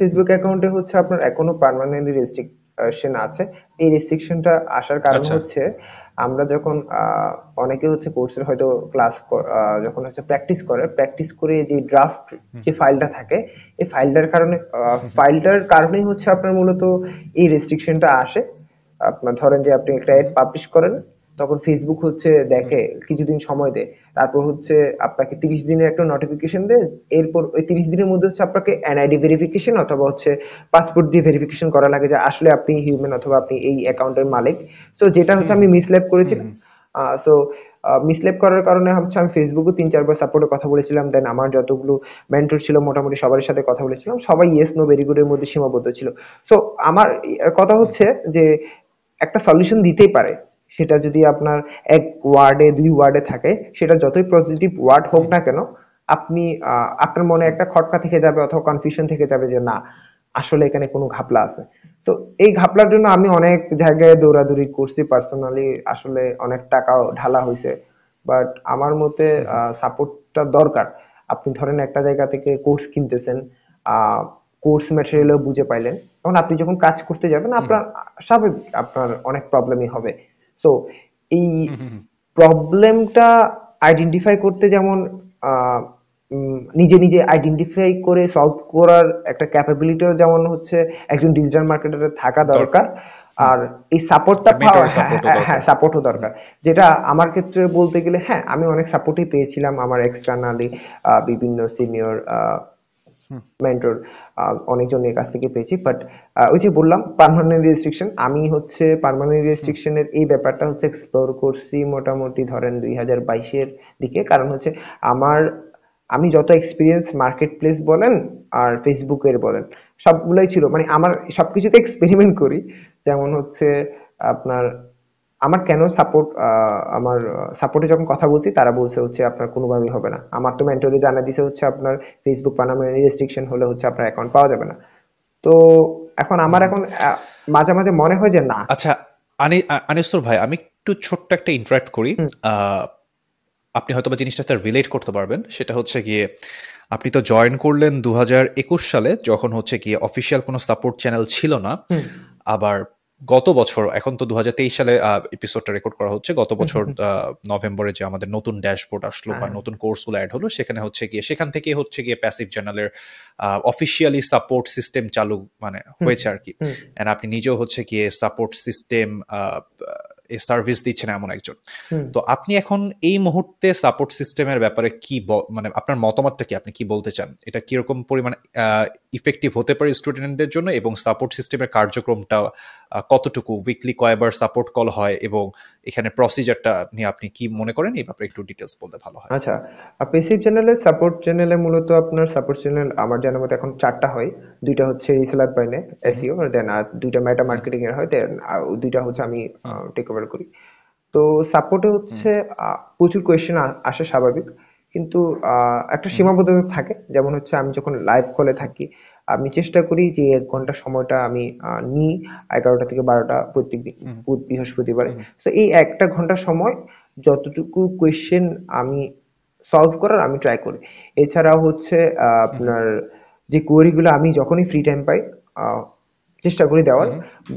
ফেসবুক অ্যাকাউন্টে হচ্ছে আপনার এখনো পার্মানেন্টলি রেস্ট্রিকশন আছে। এই রেস্ট্রিকশনটা আসার কারণ হচ্ছে আমরা যখন অনেকে হচ্ছে কোর্সের হয়তো ক্লাস যখন হচ্ছে প্র্যাকটিস করে যে ড্রাফট যে ফাইলটা থাকে, এই ফাইলটার কারণেই হচ্ছে আপনার মূলত এই রেস্ট্রিকশনটা আসে। আপনার ধরেন যে আপনি একটা অ্যাড পাবলিশ করেন, তখন ফেসবুক হচ্ছে দেখে, কিছুদিন সময় দেয়, তারপর হচ্ছে আপনাকে 30 দিনের একটা নোটিফিকেশন দেয়। এরপর ওই 30 দিনের মধ্যে হচ্ছে আপনাকে NID ভেরিফিকেশন অথবা হচ্ছে পাসপোর্ট দিয়ে ভেরিফিকেশন করা লাগে যে আসলে আপনি হিউম্যান অথবা আপনি এই অ্যাকাউন্টের মালিক। সো যেটা হচ্ছে আমি মিসলেপ করেছিলাম। সো মিসলেপ করার কারণে হচ্ছে আমি ফেসবুকে 3-4 বার সাপোর্টে কথা বলেছিলাম। দেন আমার যতগুলো মেন্টর ছিল মোটামুটি সবার সাথে কথা বলেছিলাম, সবাই ইয়েস নো ভেরি গুড এর মধ্যে সীমাবদ্ধ ছিল। সো আমার কথা হচ্ছে যে একটা সলিউশন দিতেই পারে, সেটা যদি আপনার 1 ওয়ার্ডে 2 ওয়ার্ডে থাকে, সেটা যতই পজিটিভ ওয়ার্ড হোক না কেন, আপনি আপনার মনে একটা খটকা থেকে যাবে অথবা কনফিউশন থেকে যাবে যে না আসলে এখানে কোনো ঘাপলা আছে। তো এই ঘাপলার জন্য আমি অনেক জায়গায় দৌড়াদৌড়ি করছি পার্সোনালি, আসলে অনেক টাকাও ঢালা হয়েছে। বাট আমার মতে সাপোর্টটা দরকার। আপনি ধরেন একটা জায়গা থেকে কোর্স কিনতেছেন, কোর্স ম্যাটেরিয়ালও বুঝে পাইলেন, তখন আপনি যখন কাজ করতে যাবেন আপনার স্বাভাবিক আপনার অনেক প্রবলেমই হবে। সো এই প্রবলেমটা আইডেন্টিফাই করতে যেমন নিজে আইডেন্টিফাই করে সলভ করার একটা ক্যাপাবিলিটিও যেমন হচ্ছে একজন ডিজিটাল মার্কেটারের থাকা দরকার, আর এই সাপোর্টটা সাপোর্টও দরকার। যেটা আমার ক্ষেত্রে বলতে গেলে হ্যাঁ, আমি অনেক সাপোর্টই পেয়েছিলাম আমার এক্সটার্নালি, বিভিন্ন সিনিয়র মেন্টর অনেকজনের কাছ থেকে পেয়েছি। বাট ওই যে বললাম পার্মানেন্ট রেস্ট্রিকশন, আমি হচ্ছে পার্মানেন্ট রেস্ট্রিকশনের এই ব্যাপারটা হচ্ছে এক্সপ্লোর করছি মোটামুটি ধরেন 2022-এর দিকে। কারণ হচ্ছে আমি যত এক্সপিরিয়েন্স মার্কেট প্লেস বলেন আর ফেসবুকের বলেন সবগুলোই ছিল, মানে আমার সবকিছুতে এক্সপেরিমেন্ট করি। যেমন হচ্ছে আপনার আমার কেন সাপোর্ট আমার সাপোর্টে যখন কথা বলছি তারা বলছে হচ্ছে আপনার কোনোভাবেই হবে না। আমার তো মেন্টরে জানা দিয়েছে হচ্ছে আপনার ফেসবুক বানামে রেস্ট্রিকশন হলে হচ্ছে আপনার অ্যাকাউন্ট পাওয়া যাবে না। তো এখন আমার এখন মাঝে মাঝে মনে হয় যে না। আচ্ছা আনিসুর ভাই, আমি একটু ছোট্ট একটা ইন্টারাপ্ট করি, আপনি হয়তো বা জিনিসটা তার রিলেট করতে পারবেন। সেটা হচ্ছে গিয়ে আপনি তো জয়েন করলেন 2021 সালে, যখন হচ্ছে গিয়ে অফিসিয়াল কোনো সাপোর্ট চ্যানেল ছিল না। আবার গত বছর, এখন তো 2023 সালে এপিসোডটা রেকর্ড করা হচ্ছে, গত বছর নভেম্বরে যে আমাদের নতুন ড্যাশবোর্ড আসলো বা নতুন কোর্সগুলো অ্যাড হলো, সেখানে হচ্ছে গিয়ে সেখান থেকে হচ্ছে গিয়ে প্যাসিভ চ্যানেলের অফিসিয়ালি সাপোর্ট সিস্টেম চালু মানে হয়েছে আর কি। এন্ড আপনি নিজেও হচ্ছে গিয়ে সাপোর্ট সিস্টেম সার্ভিস দিচ্ছেন এমন একজন। তো আপনি এখন এই মুহূর্তে সাপোর্ট সিস্টেমের ব্যাপারে কি মানে আপনার মতামতটা কি, আপনি কি বলতে চান? এটা কিরকম পরিমাণে ইফেক্টিভ হতে পারে স্টুডেন্টদের জন্য, এবং সাপোর্ট সিস্টেমের কার্যক্রমটা কতটুকু, উইকলি কয়বার সাপোর্ট কল হয়, এবং এখানে প্রসিজারটা নিয়ে আপনি কি মনে করেন, এই ব্যাপারে একটু ডিটেলস বলতে ভালো হয়। আচ্ছা, প্যাসিভ চ্যানেলে সাপোর্ট চ্যানেলে মূলত আপনার সাপোর্ট চ্যানেল আমার জানার মতে এখন 4টা হয়। 2টা হচ্ছে রিসেলার বাইনে এসইও, দেন আর 2টা মেটা মার্কেটিং এর হয়, দেন 2টা হচ্ছে আমি টেকওভার করি। তো সাপোর্টে হচ্ছে প্রচুর কোয়েশ্চেন আসে স্বাভাবিক, কিন্তু একটা সীমাবদ্ধতা থাকে। যেমন হচ্ছে আমি যখন লাইভ কলে থাকি আমি চেষ্টা করি যে 1 ঘন্টা সময়টা আমি নিই, 11টা থেকে 12টা প্রত্যেক বৃহস্পতিবারে। তো এই 1 ঘন্টা সময় যতটুকু কোয়েশ্চেন আমি সলভ করার আমি ট্রাই করি। এছাড়াও হচ্ছে আপনার যে কোয়েরিগুলো আমি যখনই ফ্রি টাইম পাই চেষ্টা করি দেওয়ার।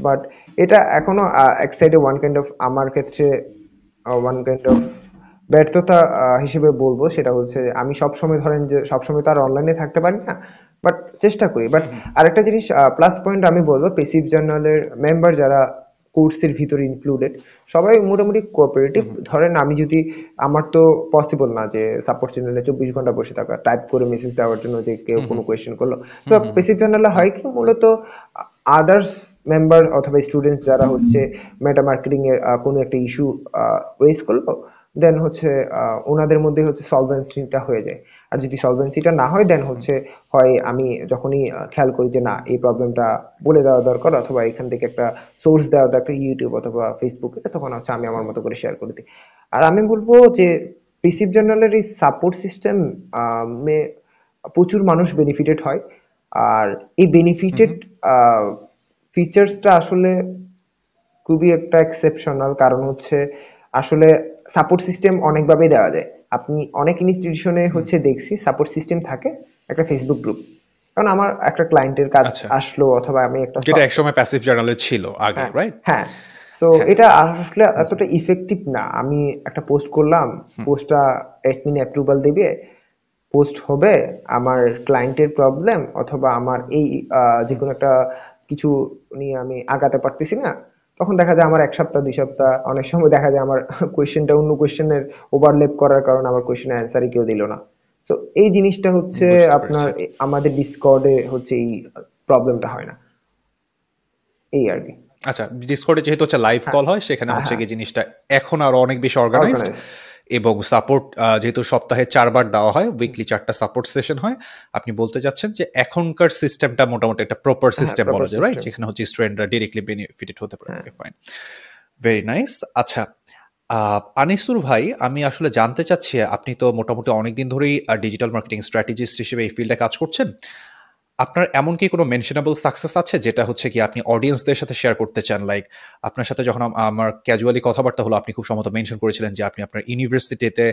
বাট এটা এখনো এক সাইডে ওয়ান কাইন্ড অফ আমার ক্ষেত্রে ওয়ান কাইন্ড অফ ব্যর্থতা হিসেবে বলবো। সেটা হচ্ছে আমি সবসময় ধরেন যে সবসময় তো আর অনলাইনে থাকতে পারি না, বাট চেষ্টা করি। বাট আরেকটা জিনিস প্লাস পয়েন্ট আমি বলবো, প্যাসিভ জার্নালের মেম্বার যারা কোর্সের ভিতরে ইনক্লুডেড সবাই মোটামুটি কোঅপারেটিভ। ধরেন আমি যদি আমার তো পসিবল না যে সাপোর্ট চ্যানেলে 24 ঘন্টা বসে থাকা, টাইপ করে মেসেজ দেওয়ার জন্য যে কেউ কোনো কোয়েশ্চেন করলো। তো প্যাসিভ জার্নালে হয় কি মূলত আদার্স মেম্বার অথবা স্টুডেন্টস যারা হচ্ছে মেটা মার্কেটিং এর কোনো একটা ইস্যু রেজ করলো, দেন হচ্ছে ওনাদের মধ্যে হচ্ছে সলভেন্সিটা হয়ে যায়। আর যদি সলভেন্সিটা না হয় দেন হচ্ছে হয় আমি যখনই খেয়াল করি যে না এই প্রবলেমটা বলে দেওয়া দরকার অথবা এখান থেকে একটা সোর্স দেওয়া দরকার ইউটিউব অথবা ফেসবুকে, তখন হচ্ছে আমি আমার মতো করে শেয়ার করে দিই। আর আমি বলবো যে প্যাসিভ জার্নালের এই সাপোর্ট সিস্টেম মে প্রচুর মানুষ বেনিফিটেড হয়। আর এই বেনিফিটেড ফিচার্সটা আসলে খুবই একটা এক্সেপশনাল, কারণ হচ্ছে আসলে সাপোর্ট সিস্টেম অনেকভাবেই দেওয়া যায়। আপনি অনেক ইনস্টিটিউশনে হচ্ছে দেখছি সাপোর্ট সিস্টেম থাকে একটা ফেসবুক গ্রুপ। কারণ আমার একটা ক্লায়েন্টের কাজ আসলো অথবা আমি একটা যেটা একসময় প্যাসিভ জার্নালে ছিল আগে, রাইট? হ্যাঁ। সো এটা আসলে এতটা ইফেক্টিভ না। আমি একটা পোস্ট করলাম, পোস্টটা অ্যাডমিন অ্যাপ্রুভাল দেবে, পোস্ট হবে, আমার ক্লায়েন্টের প্রবলেম অথবা আমার এই যে কোনো একটা কিছু নিয়ে আমি আগাতে পারতেছি না, তখন দেখা যায় আমার 1 সপ্তাহ 2 সপ্তাহ, অনেক সময় দেখা যায় আমার কোয়েশ্চেনটা অন্য কোয়েশ্চেনের ওভারল্যাপ করার কারণে আমার কোয়েশ্চেনের অ্যান্সারই কেউ দিল না। সো এই জিনিসটা হচ্ছে আপনার আমাদের ডিসকর্ডে হচ্ছে এই প্রবলেমটা হয় না, এই আর কি। আচ্ছা, ডিসকর্ডে যেহেতু হচ্ছে লাইভ কল হয়, সেখানে হচ্ছে কি জিনিসটা এখন আরো অনেক বেশি অর্গানাইজড, এবং সাপোর্ট যেহেতু সপ্তাহে 4বার দেওয়া হয়, উইকলি 4টা সাপোর্ট সেশন হয়। আপনি বলতে চাচ্ছেন যে এখনকার সিস্টেমটা মোটামুটি একটা প্রপার সিস্টেম বলা যায়, রাইট? যেখানে হচ্ছে স্টুডেন্টরা ডিরেক্টলি বেনিফিটেড হতে পারে। Okay, fine, very nice. আচ্ছা আনিসুর ভাই, আমি আসলে জানতে চাচ্ছি, আপনি তো মোটামুটি অনেকদিন ধরেই ডিজিটাল মার্কেটিং স্ট্র্যাটেজিস্ট হিসেবে এই ফিল্ডে কাজ করছেন। আপনার এমন কি কোনো মেনশনেবল সাকসেস আছে যেটা হচ্ছে কি আপনি অডিয়েন্সদের সাথে শেয়ার করতে চান? লাইক আপনার সাথে যখন আমার ক্যাজুয়ালি কথাবার্তা হলো, আপনি খুব সম্ভবত মেনশন করেছিলেন যে আপনি আপনার ইউনিভার্সিটিতে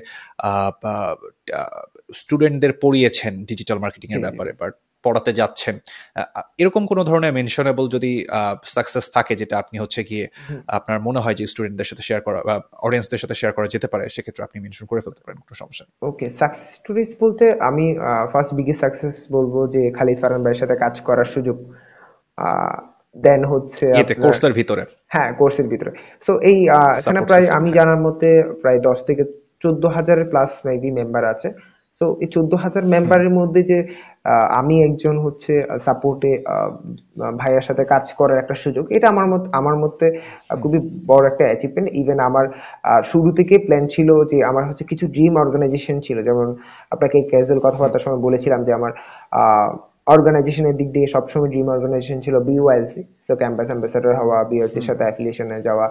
স্টুডেন্টদের পড়িয়েছেন ডিজিটাল মার্কেটিং এর ব্যাপারে, বাট পড়াতে যাচ্ছেন। এরকম কোনো ধরনের মেনশনেবল যদি সাকসেস থাকে যেটা আপনি হচ্ছে গিয়ে আপনার মনে হয় যে স্টুডেন্টদের সাথে শেয়ার করা বা অডিয়েন্সদের সাথে শেয়ার করা যেতে পারে, সেক্ষেত্রে আপনি মেনশন করে ফেলতে পারেন, কোনো সমস্যা নেই। ওকে, সাকসেস স্টোরিজ বলতে আমি ফার্স্ট বিগেস্ট সাকসেস বলবো যে খালিদ ফারহান ভাইয়ের সাথে কাজ করার সুযোগ, দেন হচ্ছে কোর্সের ভিতরে। হ্যাঁ, কোর্সের ভিতরে। সো এই এখানে প্রায় আমি জানার মতে প্রায় 10 থেকে 14,000 প্লাস মেবি মেম্বার আছে। সো এই 14,000 মেম্বারের মধ্যে যে আমি একজন হচ্ছে সাপোর্টে ভাইয়ার সাথে কাজ করার একটা সুযোগ, এটা আমার মতে খুবই বড় একটা অ্যাচিভমেন্ট। ইভেন আমার শুরু থেকে প্ল্যান ছিল যে আমার হচ্ছে কিছু ড্রিম অর্গানাইজেশন ছিল, যেমন আপনাকে ক্যাজুয়াল কথাবার্তার সময় বলেছিলাম যে আমার অর্গানাইজেশনের দিক দিয়ে সবসময় ড্রিম অর্গানাইজেশন ছিল BYLC। সো ক্যাম্পাস অ্যাম্বাসেডর হওয়া, BYLC এর সাথে অ্যাফিলিয়েশনে যাওয়া।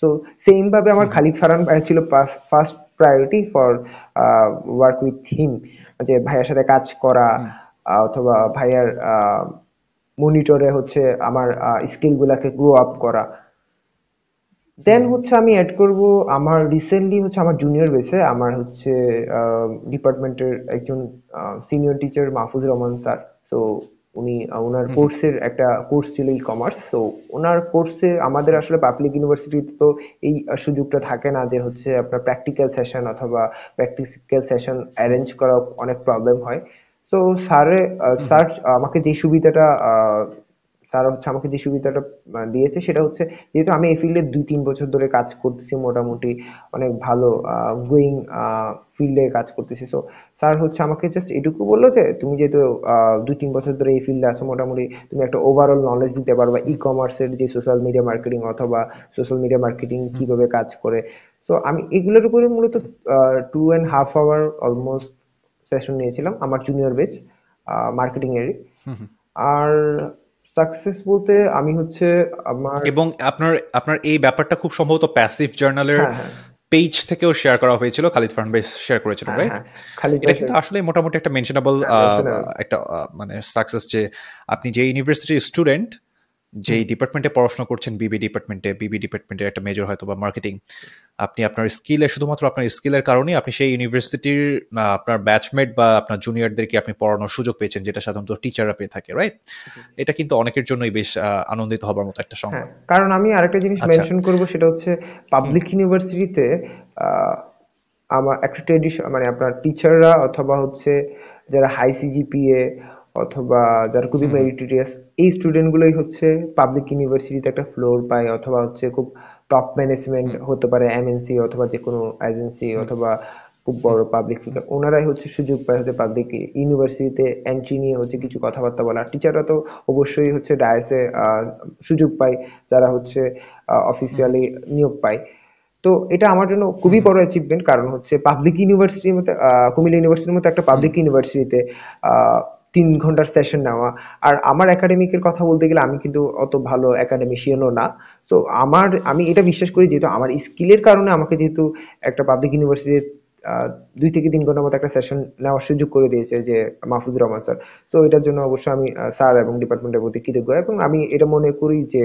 So same bhabe amar Khalid Farhan chilo first priority for work with him, je bhaier sathe kaj kora othoba bhaier monitor e hocche amar skill gulake grow up kora. Then হচ্ছে আমি add করব আমার recently হচ্ছে আমার junior base এ আমার হচ্ছে ডিপার্টমেন্টের একজন senior teacher Mahfuzur Rahman sir, so উনি ওনার কোর্সের একটা কোর্স ছিল ই-কমার্স, সো ওনার কোর্সে আমাদের আসলে পাবলিক ইউনিভার্সিটিতে তো এই সুযোগটা থাকে না যে হচ্ছে আপনার প্র্যাকটিক্যাল সেশন অথবা প্র্যাকটিক্যাল সেশন অ্যারেঞ্জ করা অনেক প্রবলেম হয়। সো স্যারে স্যার আমাকে যে সুবিধাটা দিয়েছে সেটা হচ্ছে যেহেতু আমি এই ফিল্ডে 2-3 বছর ধরে কাজ করতেছি, মোটামুটি অনেক ভালো গোয়িং ফিল্ডে কাজ করতেছি, সো স্যার হচ্ছে আমাকে জাস্ট এটুকু বললো যে তুমি যেহেতু 2-3 বছর ধরে এই ফিল্ডে আছো, মোটামুটি তুমি একটা ওভারঅল নলেজ দিতে পারবা ই-কমার্সের যে সোশ্যাল মিডিয়া মার্কেটিং অথবা সোশ্যাল মিডিয়া মার্কেটিং কিভাবে কাজ করে। সো আমি এগুলোর উপরে মূলত 2.5 hour অলমোস্ট সেশন নিয়েছিলাম আমার জুনিয়র বেচ মার্কেটিং এর। আর সাকসেস বলতে আমি হচ্ছে আমার এবং আপনার আপনার এই ব্যাপারটা খুব সম্ভবত প্যাসিভ জার্নালের পেজ থেকেও শেয়ার করা হয়েছিল, খালিদ ফারহান ভাই শেয়ার করেছিল, রাইট? এটা কিন্তু আসলে মোটামুটি একটা মেনশনেবল একটা মানে সাকসেস যে আপনি যে ইউনিভার্সিটির স্টুডেন্ট যে ডিপার্টমেন্টে পড়াশোনা করছেন, বিবি ডিপার্টমেন্টে একটা মেজর হয়তো বা মার্কেটিং, আপনি আপনার স্কিলে শুধুমাত্র আপনার স্কিলের কারণে আপনি সেই ইউনিভার্সিটির আপনার ব্যাচমেট বা আপনার জুনিয়রদেরকে আপনি পড়ানোর সুযোগ পেয়েছেন, যেটা সাধারণত টিচাররা পেয়ে থাকে, রাইট? এটা কিন্তু অনেকের জন্যই বেশ আনন্দিত হবার মতো একটা সংবাদ। কারণ আমি আরেকটা জিনিস মেনশন করব, সেটা হচ্ছে পাবলিক ইউনিভার্সিটিতে আমার একটা ট্র্যাডিশন মানে আপনার টিচাররা অথবা হচ্ছে যারা হাই সিজিপিএ অথবা যারা খুবই মেরিটোরিয়াস এই স্টুডেন্টগুলোই হচ্ছে পাবলিক ইউনিভার্সিটিতে একটা ফ্লোর পায়, অথবা হচ্ছে খুব টপ ম্যানেজমেন্ট হতে পারে এমএনসি অথবা যে কোনো এজেন্সি অথবা খুব বড় পাবলিক ফিগার, ওনারাই হচ্ছে সুযোগ পায় হচ্ছে পাবলিক ইউনিভার্সিটিতে এন্ট্রি নিয়ে হচ্ছে কিছু কথাবার্তা বলা। টিচাররা তো অবশ্যই হচ্ছে ডায়াসে সুযোগ পায় যারা হচ্ছে অফিসিয়ালি নিয়োগ পায়। তো এটা আমার জন্য খুবই বড় অ্যাচিভমেন্ট, কারণ হচ্ছে পাবলিক ইউনিভার্সিটির মতো কুমিল্লা ইউনিভার্সিটির মতো একটা পাবলিক ইউনিভার্সিটিতে 3 ঘন্টার সেশন নেওয়া। আর আমার একাডেমিকের কথা বলতে গেলে আমি কিন্তু অত ভালো একাডেমিশিয়ানও না, সো আমি এটা বিশ্বাস করি যেহেতু আমার স্কিলের কারণে আমাকে যেহেতু একটা পাবলিক ইউনিভার্সিটির 2-3 ঘন্টার মতো একটা সেশন নেওয়ার সুযোগ করে দিয়েছে যে মাহফুজুর রহমান স্যার, সো এটার জন্য অবশ্যই আমি স্যার এবং ডিপার্টমেন্টের প্রতি কৃতজ্ঞ। এবং আমি এটা মনে করি যে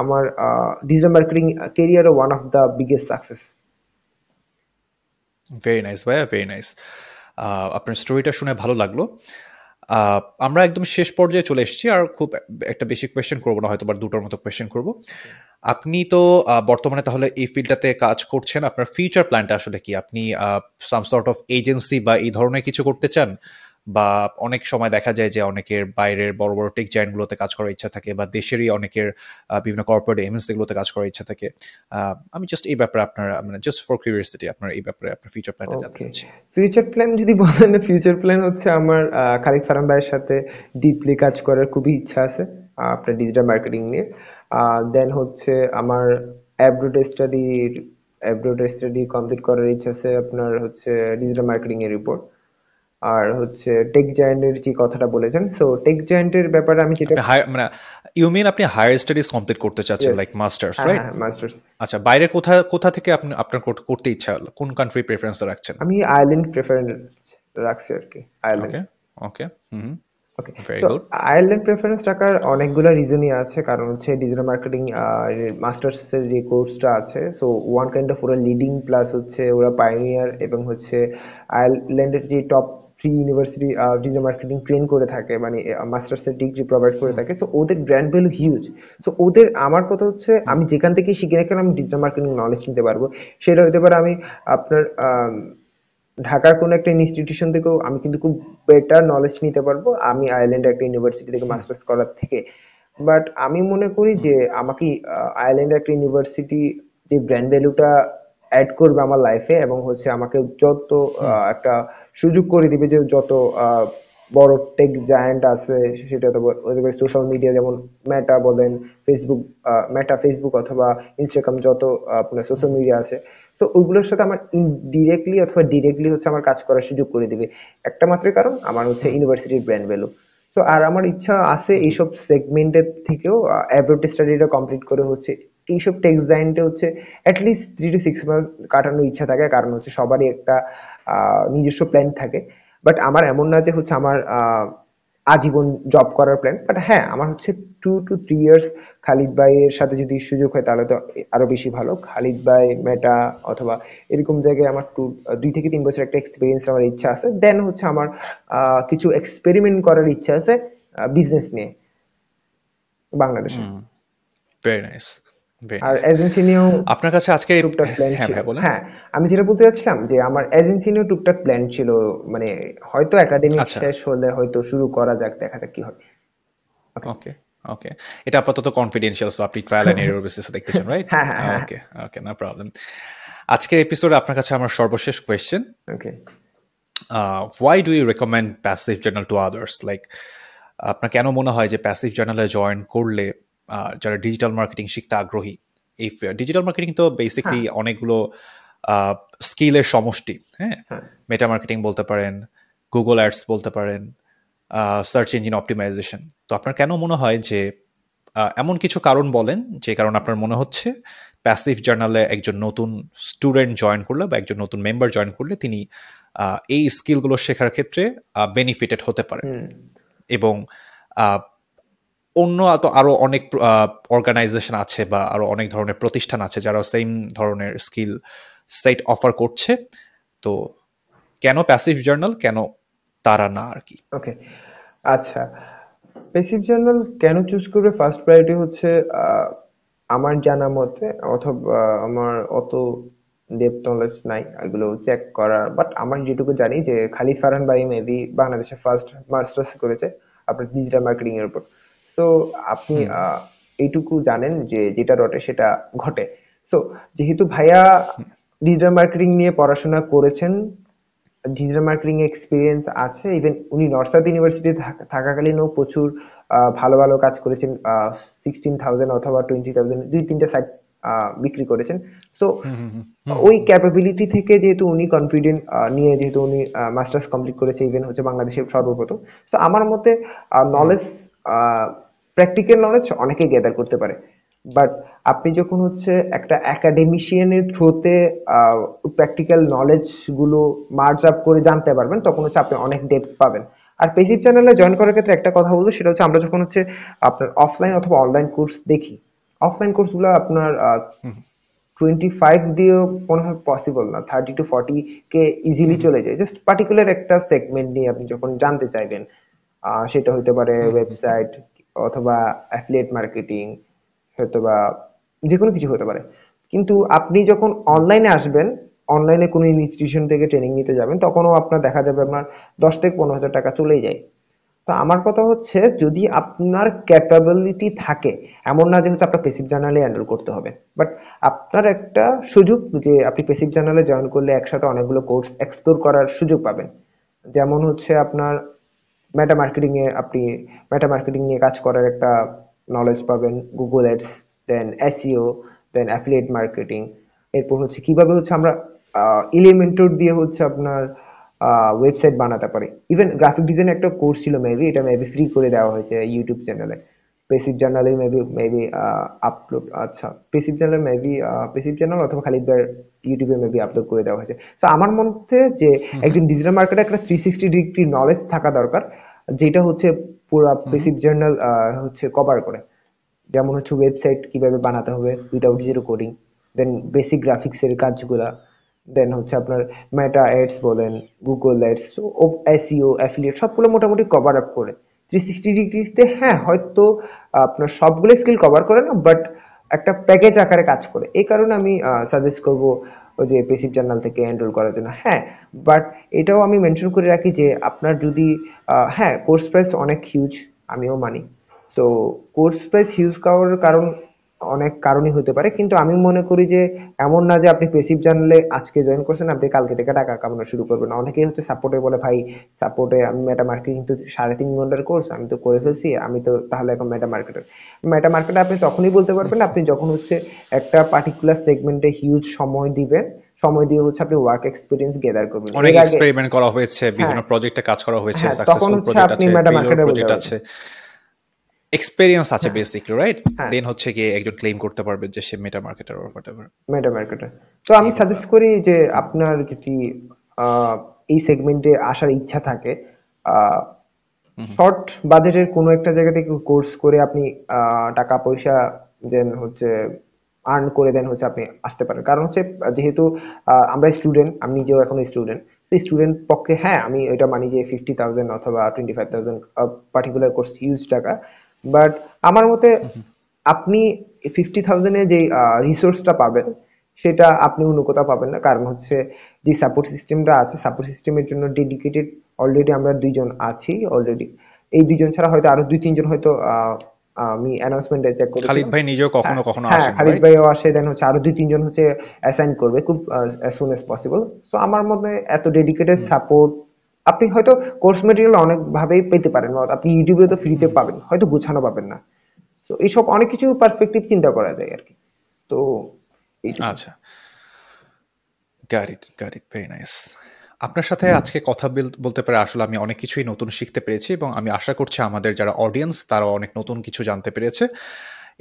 আমার digital marketing career one of the biggest success. Very nice ভাইয়া, ভেরি নাইস, আপনার স্টোরিটা শুনে ভালো লাগলো। আমরা একদম শেষ পর্যায়ে চলে এসেছি, আর খুব একটা বেশি কোয়েশ্চেন করবো না, হয়তো বা 2টার মতো কোয়েশ্চেন করবো। আপনি তো বর্তমানে তাহলে এই ফিল্ডটাতে কাজ করছেন, আপনার ফিউচার প্ল্যানটা আসলে কি? আপনি সাম সর্ট অফ এজেন্সি বা এই ধরনের কিছু করতে চান, বা অনেক সময় দেখা যায় যে অনেকের বাইরের বড় বড় টেক জায়ান্টগুলোতে কাজ করার ইচ্ছা থাকে, বা দেশেরই অনেকের বিভিন্ন কর্পোরেট এমএনসিগুলোতে কাজ করার ইচ্ছা থাকে। আমি জাস্ট এই ব্যাপারে আপনার মানে জাস্ট ফর কিউরিওসিটি আপনার এই ব্যাপারে আপনার ফিউচার প্ল্যানটা জানতে চাচ্ছি। ফিউচার প্ল্যান যদি বলেন, ফিউচার প্ল্যান হচ্ছে আমার খালিদ ফারহান ভাইয়ের সাথে ডিপলি কাজ করার খুবই ইচ্ছা আছে আপনার ডিজিটাল মার্কেটিং নিয়ে। দেন হচ্ছে আমার অ্যাব্রোড স্টাডি কমপ্লিট করার ইচ্ছা আছে আপনার হচ্ছে ডিজিটাল মার্কেটিং এর উপর। আর হচ্ছে টেক জায়ান্টের যে কথাটা বলেছেন, সো টেক জায়ান্টের ব্যাপারে আমি যেটা মানে ইউ মিন আপনি হায়ার স্টাডিজ কমপ্লিট করতে চাচ্ছেন, লাইক মাস্টার্স, রাইট? মাস্টার্স। আচ্ছা, বাইরে কোথা থেকে আপনি আপনার করতে ইচ্ছা হলো, কোন কান্ট্রি প্রেফারেন্স রাখছেন? আমি আয়ারল্যান্ড প্রেফারেন্স রাখছি আর কি, Ireland. Okay hmm okay very good. Ireland preference রাখার অনেকগুলো রিজনই আছে, কারণ হচ্ছে ডিজিটাল মার্কেটিং মাস্টার্স এর যে কোর্সটা আছে, সো ওয়ান কাইন্ড অফ ওরা লিডিং, প্লাস হচ্ছে ওরা পাইনিয়ার, এবং হচ্ছে আয়ারল্যান্ডের যে top university digital marketing train করে থাকে, মানে মাস্টার্সের ডিগ্রি প্রোভাইড করে থাকে, সো ওদের ব্র্যান্ড ভ্যালু হিউজ। সো ওদের আমার কথা হচ্ছে আমি যেখান থেকে শিখে রাখলাম আমি ডিজিটাল মার্কেটিং নলেজ নিতে পারবো, সেটা হতে পারে আমি আপনার ঢাকার কোনো একটা ইনস্টিটিউশন থেকেও আমি কিন্তু খুব বেটার নলেজ নিতে পারবো আমি আয়ারল্যান্ডের একটা ইউনিভার্সিটি থেকে মাস্টার্স করার থেকে। বাট আমি মনে করি যে আমাকে আয়ারল্যান্ডের একটা ইউনিভার্সিটি যে ব্র্যান্ড ভ্যালুটা অ্যাড করবে আমার লাইফে, এবং হচ্ছে আমাকে যত একটা সুযোগ করে দিবে যে যত বড় টেক জায়ান্ট আছে সেটা তো সোশ্যাল মিডিয়া যেমন মেটা বলেন, মেটা ফেসবুক অথবা ইনস্টাগ্রাম, যত আপনার সোশ্যাল মিডিয়া আছে, সো ওইগুলোর সাথে আমার ইনডিরেক্টলি অথবা ডিরেক্টলি হচ্ছে আমার কাজ করার সুযোগ করে দিবে। একটা মাত্র কারণ আমার হচ্ছে ইউনিভার্সিটির ব্র্যান্ড ভ্যালু। সো আর আমার ইচ্ছা আছে এইসব সেগমেন্টের থেকেও অ্যাব্রড স্টাডিটা কমপ্লিট করে হচ্ছে এইসব টেক্স জায়ান্টে হচ্ছে অ্যাটলিস্ট 3 to 6 months কাটানোর ইচ্ছা থাকে, কারণ হচ্ছে সবারই একটা নিজস্ব প্ল্যান থাকে। বাট আমার এমন না যে হচ্ছে আমার আজীবন জব করার প্ল্যান, বাট হ্যাঁ আমার হচ্ছে 2 to 3 years খালিদ ভাইয়ের সাথে যদি সুযোগ হয় তাহলে তো আরো বেশি ভালো। খালিদ ভাই, মেটা অথবা এরকম জায়গায় আমার 2 থেকে 3 বছর একটা এক্সপিরিয়েন্স আমার ইচ্ছা আছে। দেন হচ্ছে আমার কিছু এক্সপেরিমেন্ট করার ইচ্ছা আছে বিজনেস নিয়ে বাংলাদেশে। Very nice. আর এজেন্সি নিয়েও আপনার কাছে আজকে টুকটাক প্ল্যান ছিল। হ্যাঁ, আমি যেটা বলতে চাচ্ছিলাম যে আমার এজেন্সি নিয়েও টুকটাক প্ল্যান ছিল, মানে হয়তো একাডেমিক শেষ হলে হয়তো শুরু করা যাক, দেখা যাক কি হয়। ওকে ওকে, এটা আপাতত কনফিডেন্সিয়াল, সো আপনি ট্রায়াল এন্ড এরর বেসিসে দেখতেছেন, রাইট? হ্যাঁ হ্যাঁ, ওকে ওকে, নো প্রবলেম। আজকের এপিসোডে আপনার কাছে আমার সর্বশেষ question, okay, why do you recommend passive journal to others? Like আপনার কেন মনে হয় যে প্যাসিভ জার্নালে জয়েন করলে যারা ডিজিটাল মার্কেটিং শিখতে আগ্রহী, এই ডিজিটাল মার্কেটিং তো বেসিক্যালি অনেকগুলো স্কিলের সমষ্টি, হ্যাঁ, মেটা মার্কেটিং বলতে পারেন, গুগল অ্যাডস বলতে পারেন, সার্চ ইঞ্জিন অপটিমাইজেশন, তো আপনার কেন মনে হয় যে এমন কিছু কারণ বলেন যে কারণ আপনার মনে হচ্ছে প্যাসিভ জার্নালে একজন নতুন স্টুডেন্ট জয়েন করলে বা একজন নতুন মেম্বার জয়েন করলে তিনি এই স্কিলগুলো শেখার ক্ষেত্রে বেনিফিটেড হতে পারেন, এবং অন্য আরো অনেক অর্গানাইজেশন আছে বা আরো অনেক ধরনের প্রতিষ্ঠান আছে যারা সেম ধরনের স্কিল সেট অফার করছে, তো কেন প্যাসিভ জার্নাল, কেন তারা না আর কি? ওকে, আচ্ছা, প্যাসিভ জার্নাল কেন চুজ করবে? ফার্স্ট প্রায়োরিটি হচ্ছে আমার জানা মতে, অথবা আমার অত ডেপথ নলেজ নাই এগুলো চেক করার, বাট আমার যেটুকু জানি যে খালিদ ফারহান ভাই মেবি বাংলাদেশে ফার্স্ট মাস্টার্স করেছে আপনার ডিজিটাল মার্কেটিং এর উপর। সো আপনি এইটুকু জানেন যে যেটা রটে সেটা ঘটে। সো যেহেতু ভাইয়া ডিজিটাল মার্কেটিং নিয়ে পড়াশোনা করেছেন, ডিজিটাল মার্কেটিং এক্সপিরিয়েন্স আছে, ইভেন উনি নর্থ ইউনিভার্সিটি থাকাকালীনও প্রচুর ভালো ভালো কাজ করেছেন, 16,000 অথবা 20,000 2-3টা সাইট বিক্রি করেছেন। সো ওই ক্যাপাবিলিটি থেকে যেহেতু উনি কনফিডেন্ট নিয়ে যেহেতু উনি মাস্টার্স কমপ্লিট করেছে, ইভেন হচ্ছে বাংলাদেশের সর্বপ্রথম। সো আমার মতে নলেজ, প্র্যাকটিক্যাল নলেজ অনেকেই গ্যাদার করতে পারে, বাট আপনি যখন হচ্ছে একটা একাডেমিশিয়ানের থ্রুতে প্র্যাকটিক্যাল নলেজগুলো মার্জ আপ করে জানতে পারবেন, তখন হচ্ছে আপনি অনেক ডেপথ পাবেন। আর প্যাসিভ চ্যানেলে জয়েন করার ক্ষেত্রে একটা কথা বলবো, সেটা হচ্ছে আমরা যখন হচ্ছে আপনার অফলাইন অথবা অনলাইন কোর্স দেখি, অফলাইন কোর্সগুলো আপনার 25 দিয়েও মনে হয় পসিবল না, 30 to 40K ইজিলি চলে যায়, জাস্ট পার্টিকুলার একটা সেগমেন্ট নিয়ে আপনি যখন জানতে চাইবেন, সেটা হতে পারে ওয়েবসাইট অথবা অ্যাফিলিয়েট মার্কেটিং অথবা যে কোনো কিছু হতে পারে। কিন্তু আপনি যখন অনলাইনে আসবেন, অনলাইনে কোনো ইনস্টিটিউশন থেকে ট্রেনিং নিতে যাবেন, তখনও আপনার দেখা যাবে আপনার 10 থেকে 15,000 টাকা চলেই যায়। তো আমার কথা হচ্ছে যদি আপনার ক্যাপাবিলিটি থাকে, এমন না যে হচ্ছে আপনার প্যাসিভ জার্নালে এনরোল করতে হবে, বাট আপনার একটা সুযোগ যে আপনি প্যাসিভ জার্নালে জয়েন করলে একসাথে অনেকগুলো কোর্স এক্সপ্লোর করার সুযোগ পাবেন। যেমন হচ্ছে আপনার মেটা মার্কেটিং এ আপনি মেটা মার্কেটিং নিয়ে কাজ করার একটা নলেজ পাবেন, Google ads, then SEO, then affiliate marketing, এরপর হচ্ছে কিভাবে হচ্ছে আমরা এলিমেন্টর দিয়ে হচ্ছে আপনার ওয়েবসাইট বানাতে পারি। ইভেন গ্রাফিক ডিজাইন একটা কোর্স ছিল মেবি, এটা মেবি ফ্রি করে দেওয়া হয়েছে ইউটিউব চ্যানেলে, প্যাসিভ জার্নালে মেবি আপলোড, আচ্ছা Passive Journal maybe, Passive Journal অথবা খালিদ ভাই ইউটিউবে মেবি আপলোড করে দেওয়া হয়েছে। তো আমার মনে হচ্ছে যে একজন ডিজিটাল মার্কেটে একটা 360 ডিগ্রি নলেজ থাকা দরকার, যেটা হচ্ছে পুরো প্যাসিভ জার্নাল হচ্ছে কভার করে। যেমন হচ্ছে ওয়েবসাইট কিভাবে বানাতে হবে without zero coding, then basic graphics এর কাজগুলা, দেন হচ্ছে আপনার মেটা অ্যাডস বলেন, গুগল অ্যাডস, এসইও, অ্যাফিলিয়েট, সবগুলো মোটামুটি কভার আপ করে 360 ডিগ্রিতে। হ্যাঁ, হয়তো আপনার সবগুলো স্কিল কভার করে না, বাট একটা প্যাকেজ আকারে কাজ করে। এই কারণে আমি সাজেস্ট করবো ওই যে প্যাসিভ জার্নাল থেকে এনরোল করার জন্য। হ্যাঁ, বাট এটাও আমি মেনশন করে রাখি যে আপনার যদি, হ্যাঁ কোর্স প্রাইস অনেক হিউজ, আমিও মানি, তো কোর্স প্রাইস হিউজ হওয়ার কারণ অনেক কারণই হতে পারে, কিন্তু আমি মনে করি যে এমন না যে আপনি প্যাসিভ জার্নালে আজকে জয়েন করছেন আপনি কালকে থেকে টাকা কামানো শুরু করবেন। অনেকেই হচ্ছে সাপোর্টে বলে, ভাই সাপোর্টে আমি মেটা মার্কেটিং তো 3.5 ঘন্টার কোর্স আমি তো করে ফেলছি, আমি তো তাহলে এখন মেটা মার্কেটার। আপনি তখনই বলতে পারবেন আপনি যখন হচ্ছে একটা পার্টিকুলার সেগমেন্টে হিউজ সময় দিবেন, সময় দিয়ে হচ্ছে আপনি ওয়ার্ক এক্সপেরিয়েন্স গ্যাদার করবেন, অনেক এক্সপেরিমেন্ট করা হয়েছে, বিভিন্ন প্রজেক্টে কাজ করা হয়েছে, সাকসেসফুল প্রজেক্ট আছে, ফেলিওর প্রজেক্ট আছে, experience আছে basically, right? Then হচ্ছে কি একজন claim করতে পারবে যে সে meta marketer or whatever. Meta marketer. So আমি suggest করি যে আপনার যদি এই সেগমেন্টে আসার ইচ্ছা থাকে শর্ট বাজেটের কোনো একটা জায়গা থেকে কোর্স করে আপনি টাকা পয়সা দেন হচ্ছে আর্ন করে দেন হচ্ছে আপনি আসতে পারেন। কারণ হচ্ছে যেহেতু আমরা স্টুডেন্ট, আমি নিজেও এখন স্টুডেন্ট, সেই স্টুডেন্ট পক্ষে হ্যাঁ আমি এটা মানি যে 50,000 অথবা 25,000 পার্টিকুলার কোর্স হিউজ টাকা, বাট আমার মতে আপনি 50,000 এ যে রিসোর্সটা পাবেন সেটা আপনি অন্য কোথাও পাবেন না। কারণ হচ্ছে যে সাপোর্ট সিস্টেমটা আছে, সাপোর্ট সিস্টেমের জন্য ডেডিকেটেড অলরেডি আমরা দুইজন আছি অলরেডি, এই দুইজন ছাড়া হয়তো আরো দুই তিনজন হয়তো আমি অ্যানাউন্সমেন্টে চেক করি, খালিদ ভাই নিজেও কখনো কখনো আসে, খালিদ ভাইও আসে, দেন হচ্ছে আরো দুই তিনজন হচ্ছে অ্যাসাইন করবে খুব as soon as possible. So আমার মতে এত ডেডিকেটেড সাপোর্ট আপনি হয়তো কোর্স মেটেরিয়াল অনেক ভাবেই পেতে পারেন, আপনি ইউটিউবে তো ফ্রিতে পাবেন, হয়তো গুছানো পাবেন না। তো এইসব অনেক কিছু পার্সপেক্টিভ চিন্তা করা যায় আর কি। তো আচ্ছা, got it, very nice. আপনার সাথে আজকে কথা বলতে পেরে আসলে আমি অনেক কিছুই নতুন শিখতে পেরেছি এবং আমি আশা করছি আমাদের যারা অডিয়েন্স তারা অনেক নতুন কিছু জানতে পেরেছে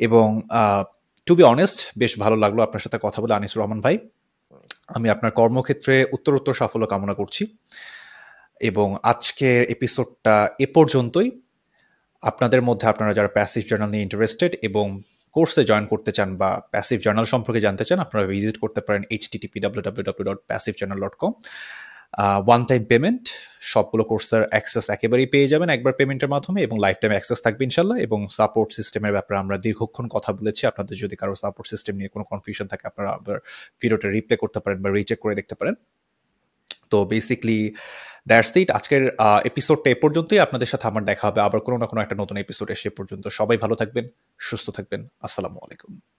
এবং টু বি অনেস্ট বেশ ভালো লাগলো আপনার সাথে কথা বলে। আনিসুর রহমান ভাই, আমি আপনার কর্মক্ষেত্রে উত্তরোত্তর সাফল্য কামনা করছি এবং আজকের এপিসোডটা এ পর্যন্তই। আপনাদের মধ্যে আপনারা যারা প্যাসিভ জার্নাল নিয়ে ইন্টারেস্টেড এবং কোর্সে জয়েন করতে চান বা প্যাসিভ জার্নাল সম্পর্কে জানতে চান, আপনারা ভিজিট করতে পারেন http://www.passivechannel.com। ওয়ান টাইম পেমেন্ট, সবগুলো কোর্সের অ্যাক্সেস একেবারেই পেয়ে যাবেন একবার পেমেন্টের মাধ্যমে এবং লাইফ টাইম অ্যাক্সেস থাকবে ইনশাল্লাহ। এবং সাপোর্ট সিস্টেমের ব্যাপারে আমরা দীর্ঘক্ষণ কথা বলেছি, আপনাদের যদি কারো সাপোর্ট সিস্টেম নিয়ে কোনো কনফিউশন থাকে আপনারা আবার ভিডিওটা রিপ্লে করতে পারেন বা রিচেক করে দেখতে পারেন। তো বেসিক্যালি দ্যাটস ইট, আজকের এপিসোডটা এ পর্যন্তই। আপনাদের সাথে আমার দেখা হবে আবার কোনো না কোনো একটা নতুন এপিসোড এসে। পর্যন্ত সবাই ভালো থাকবেন, সুস্থ থাকবেন, আসসালামু আলাইকুম।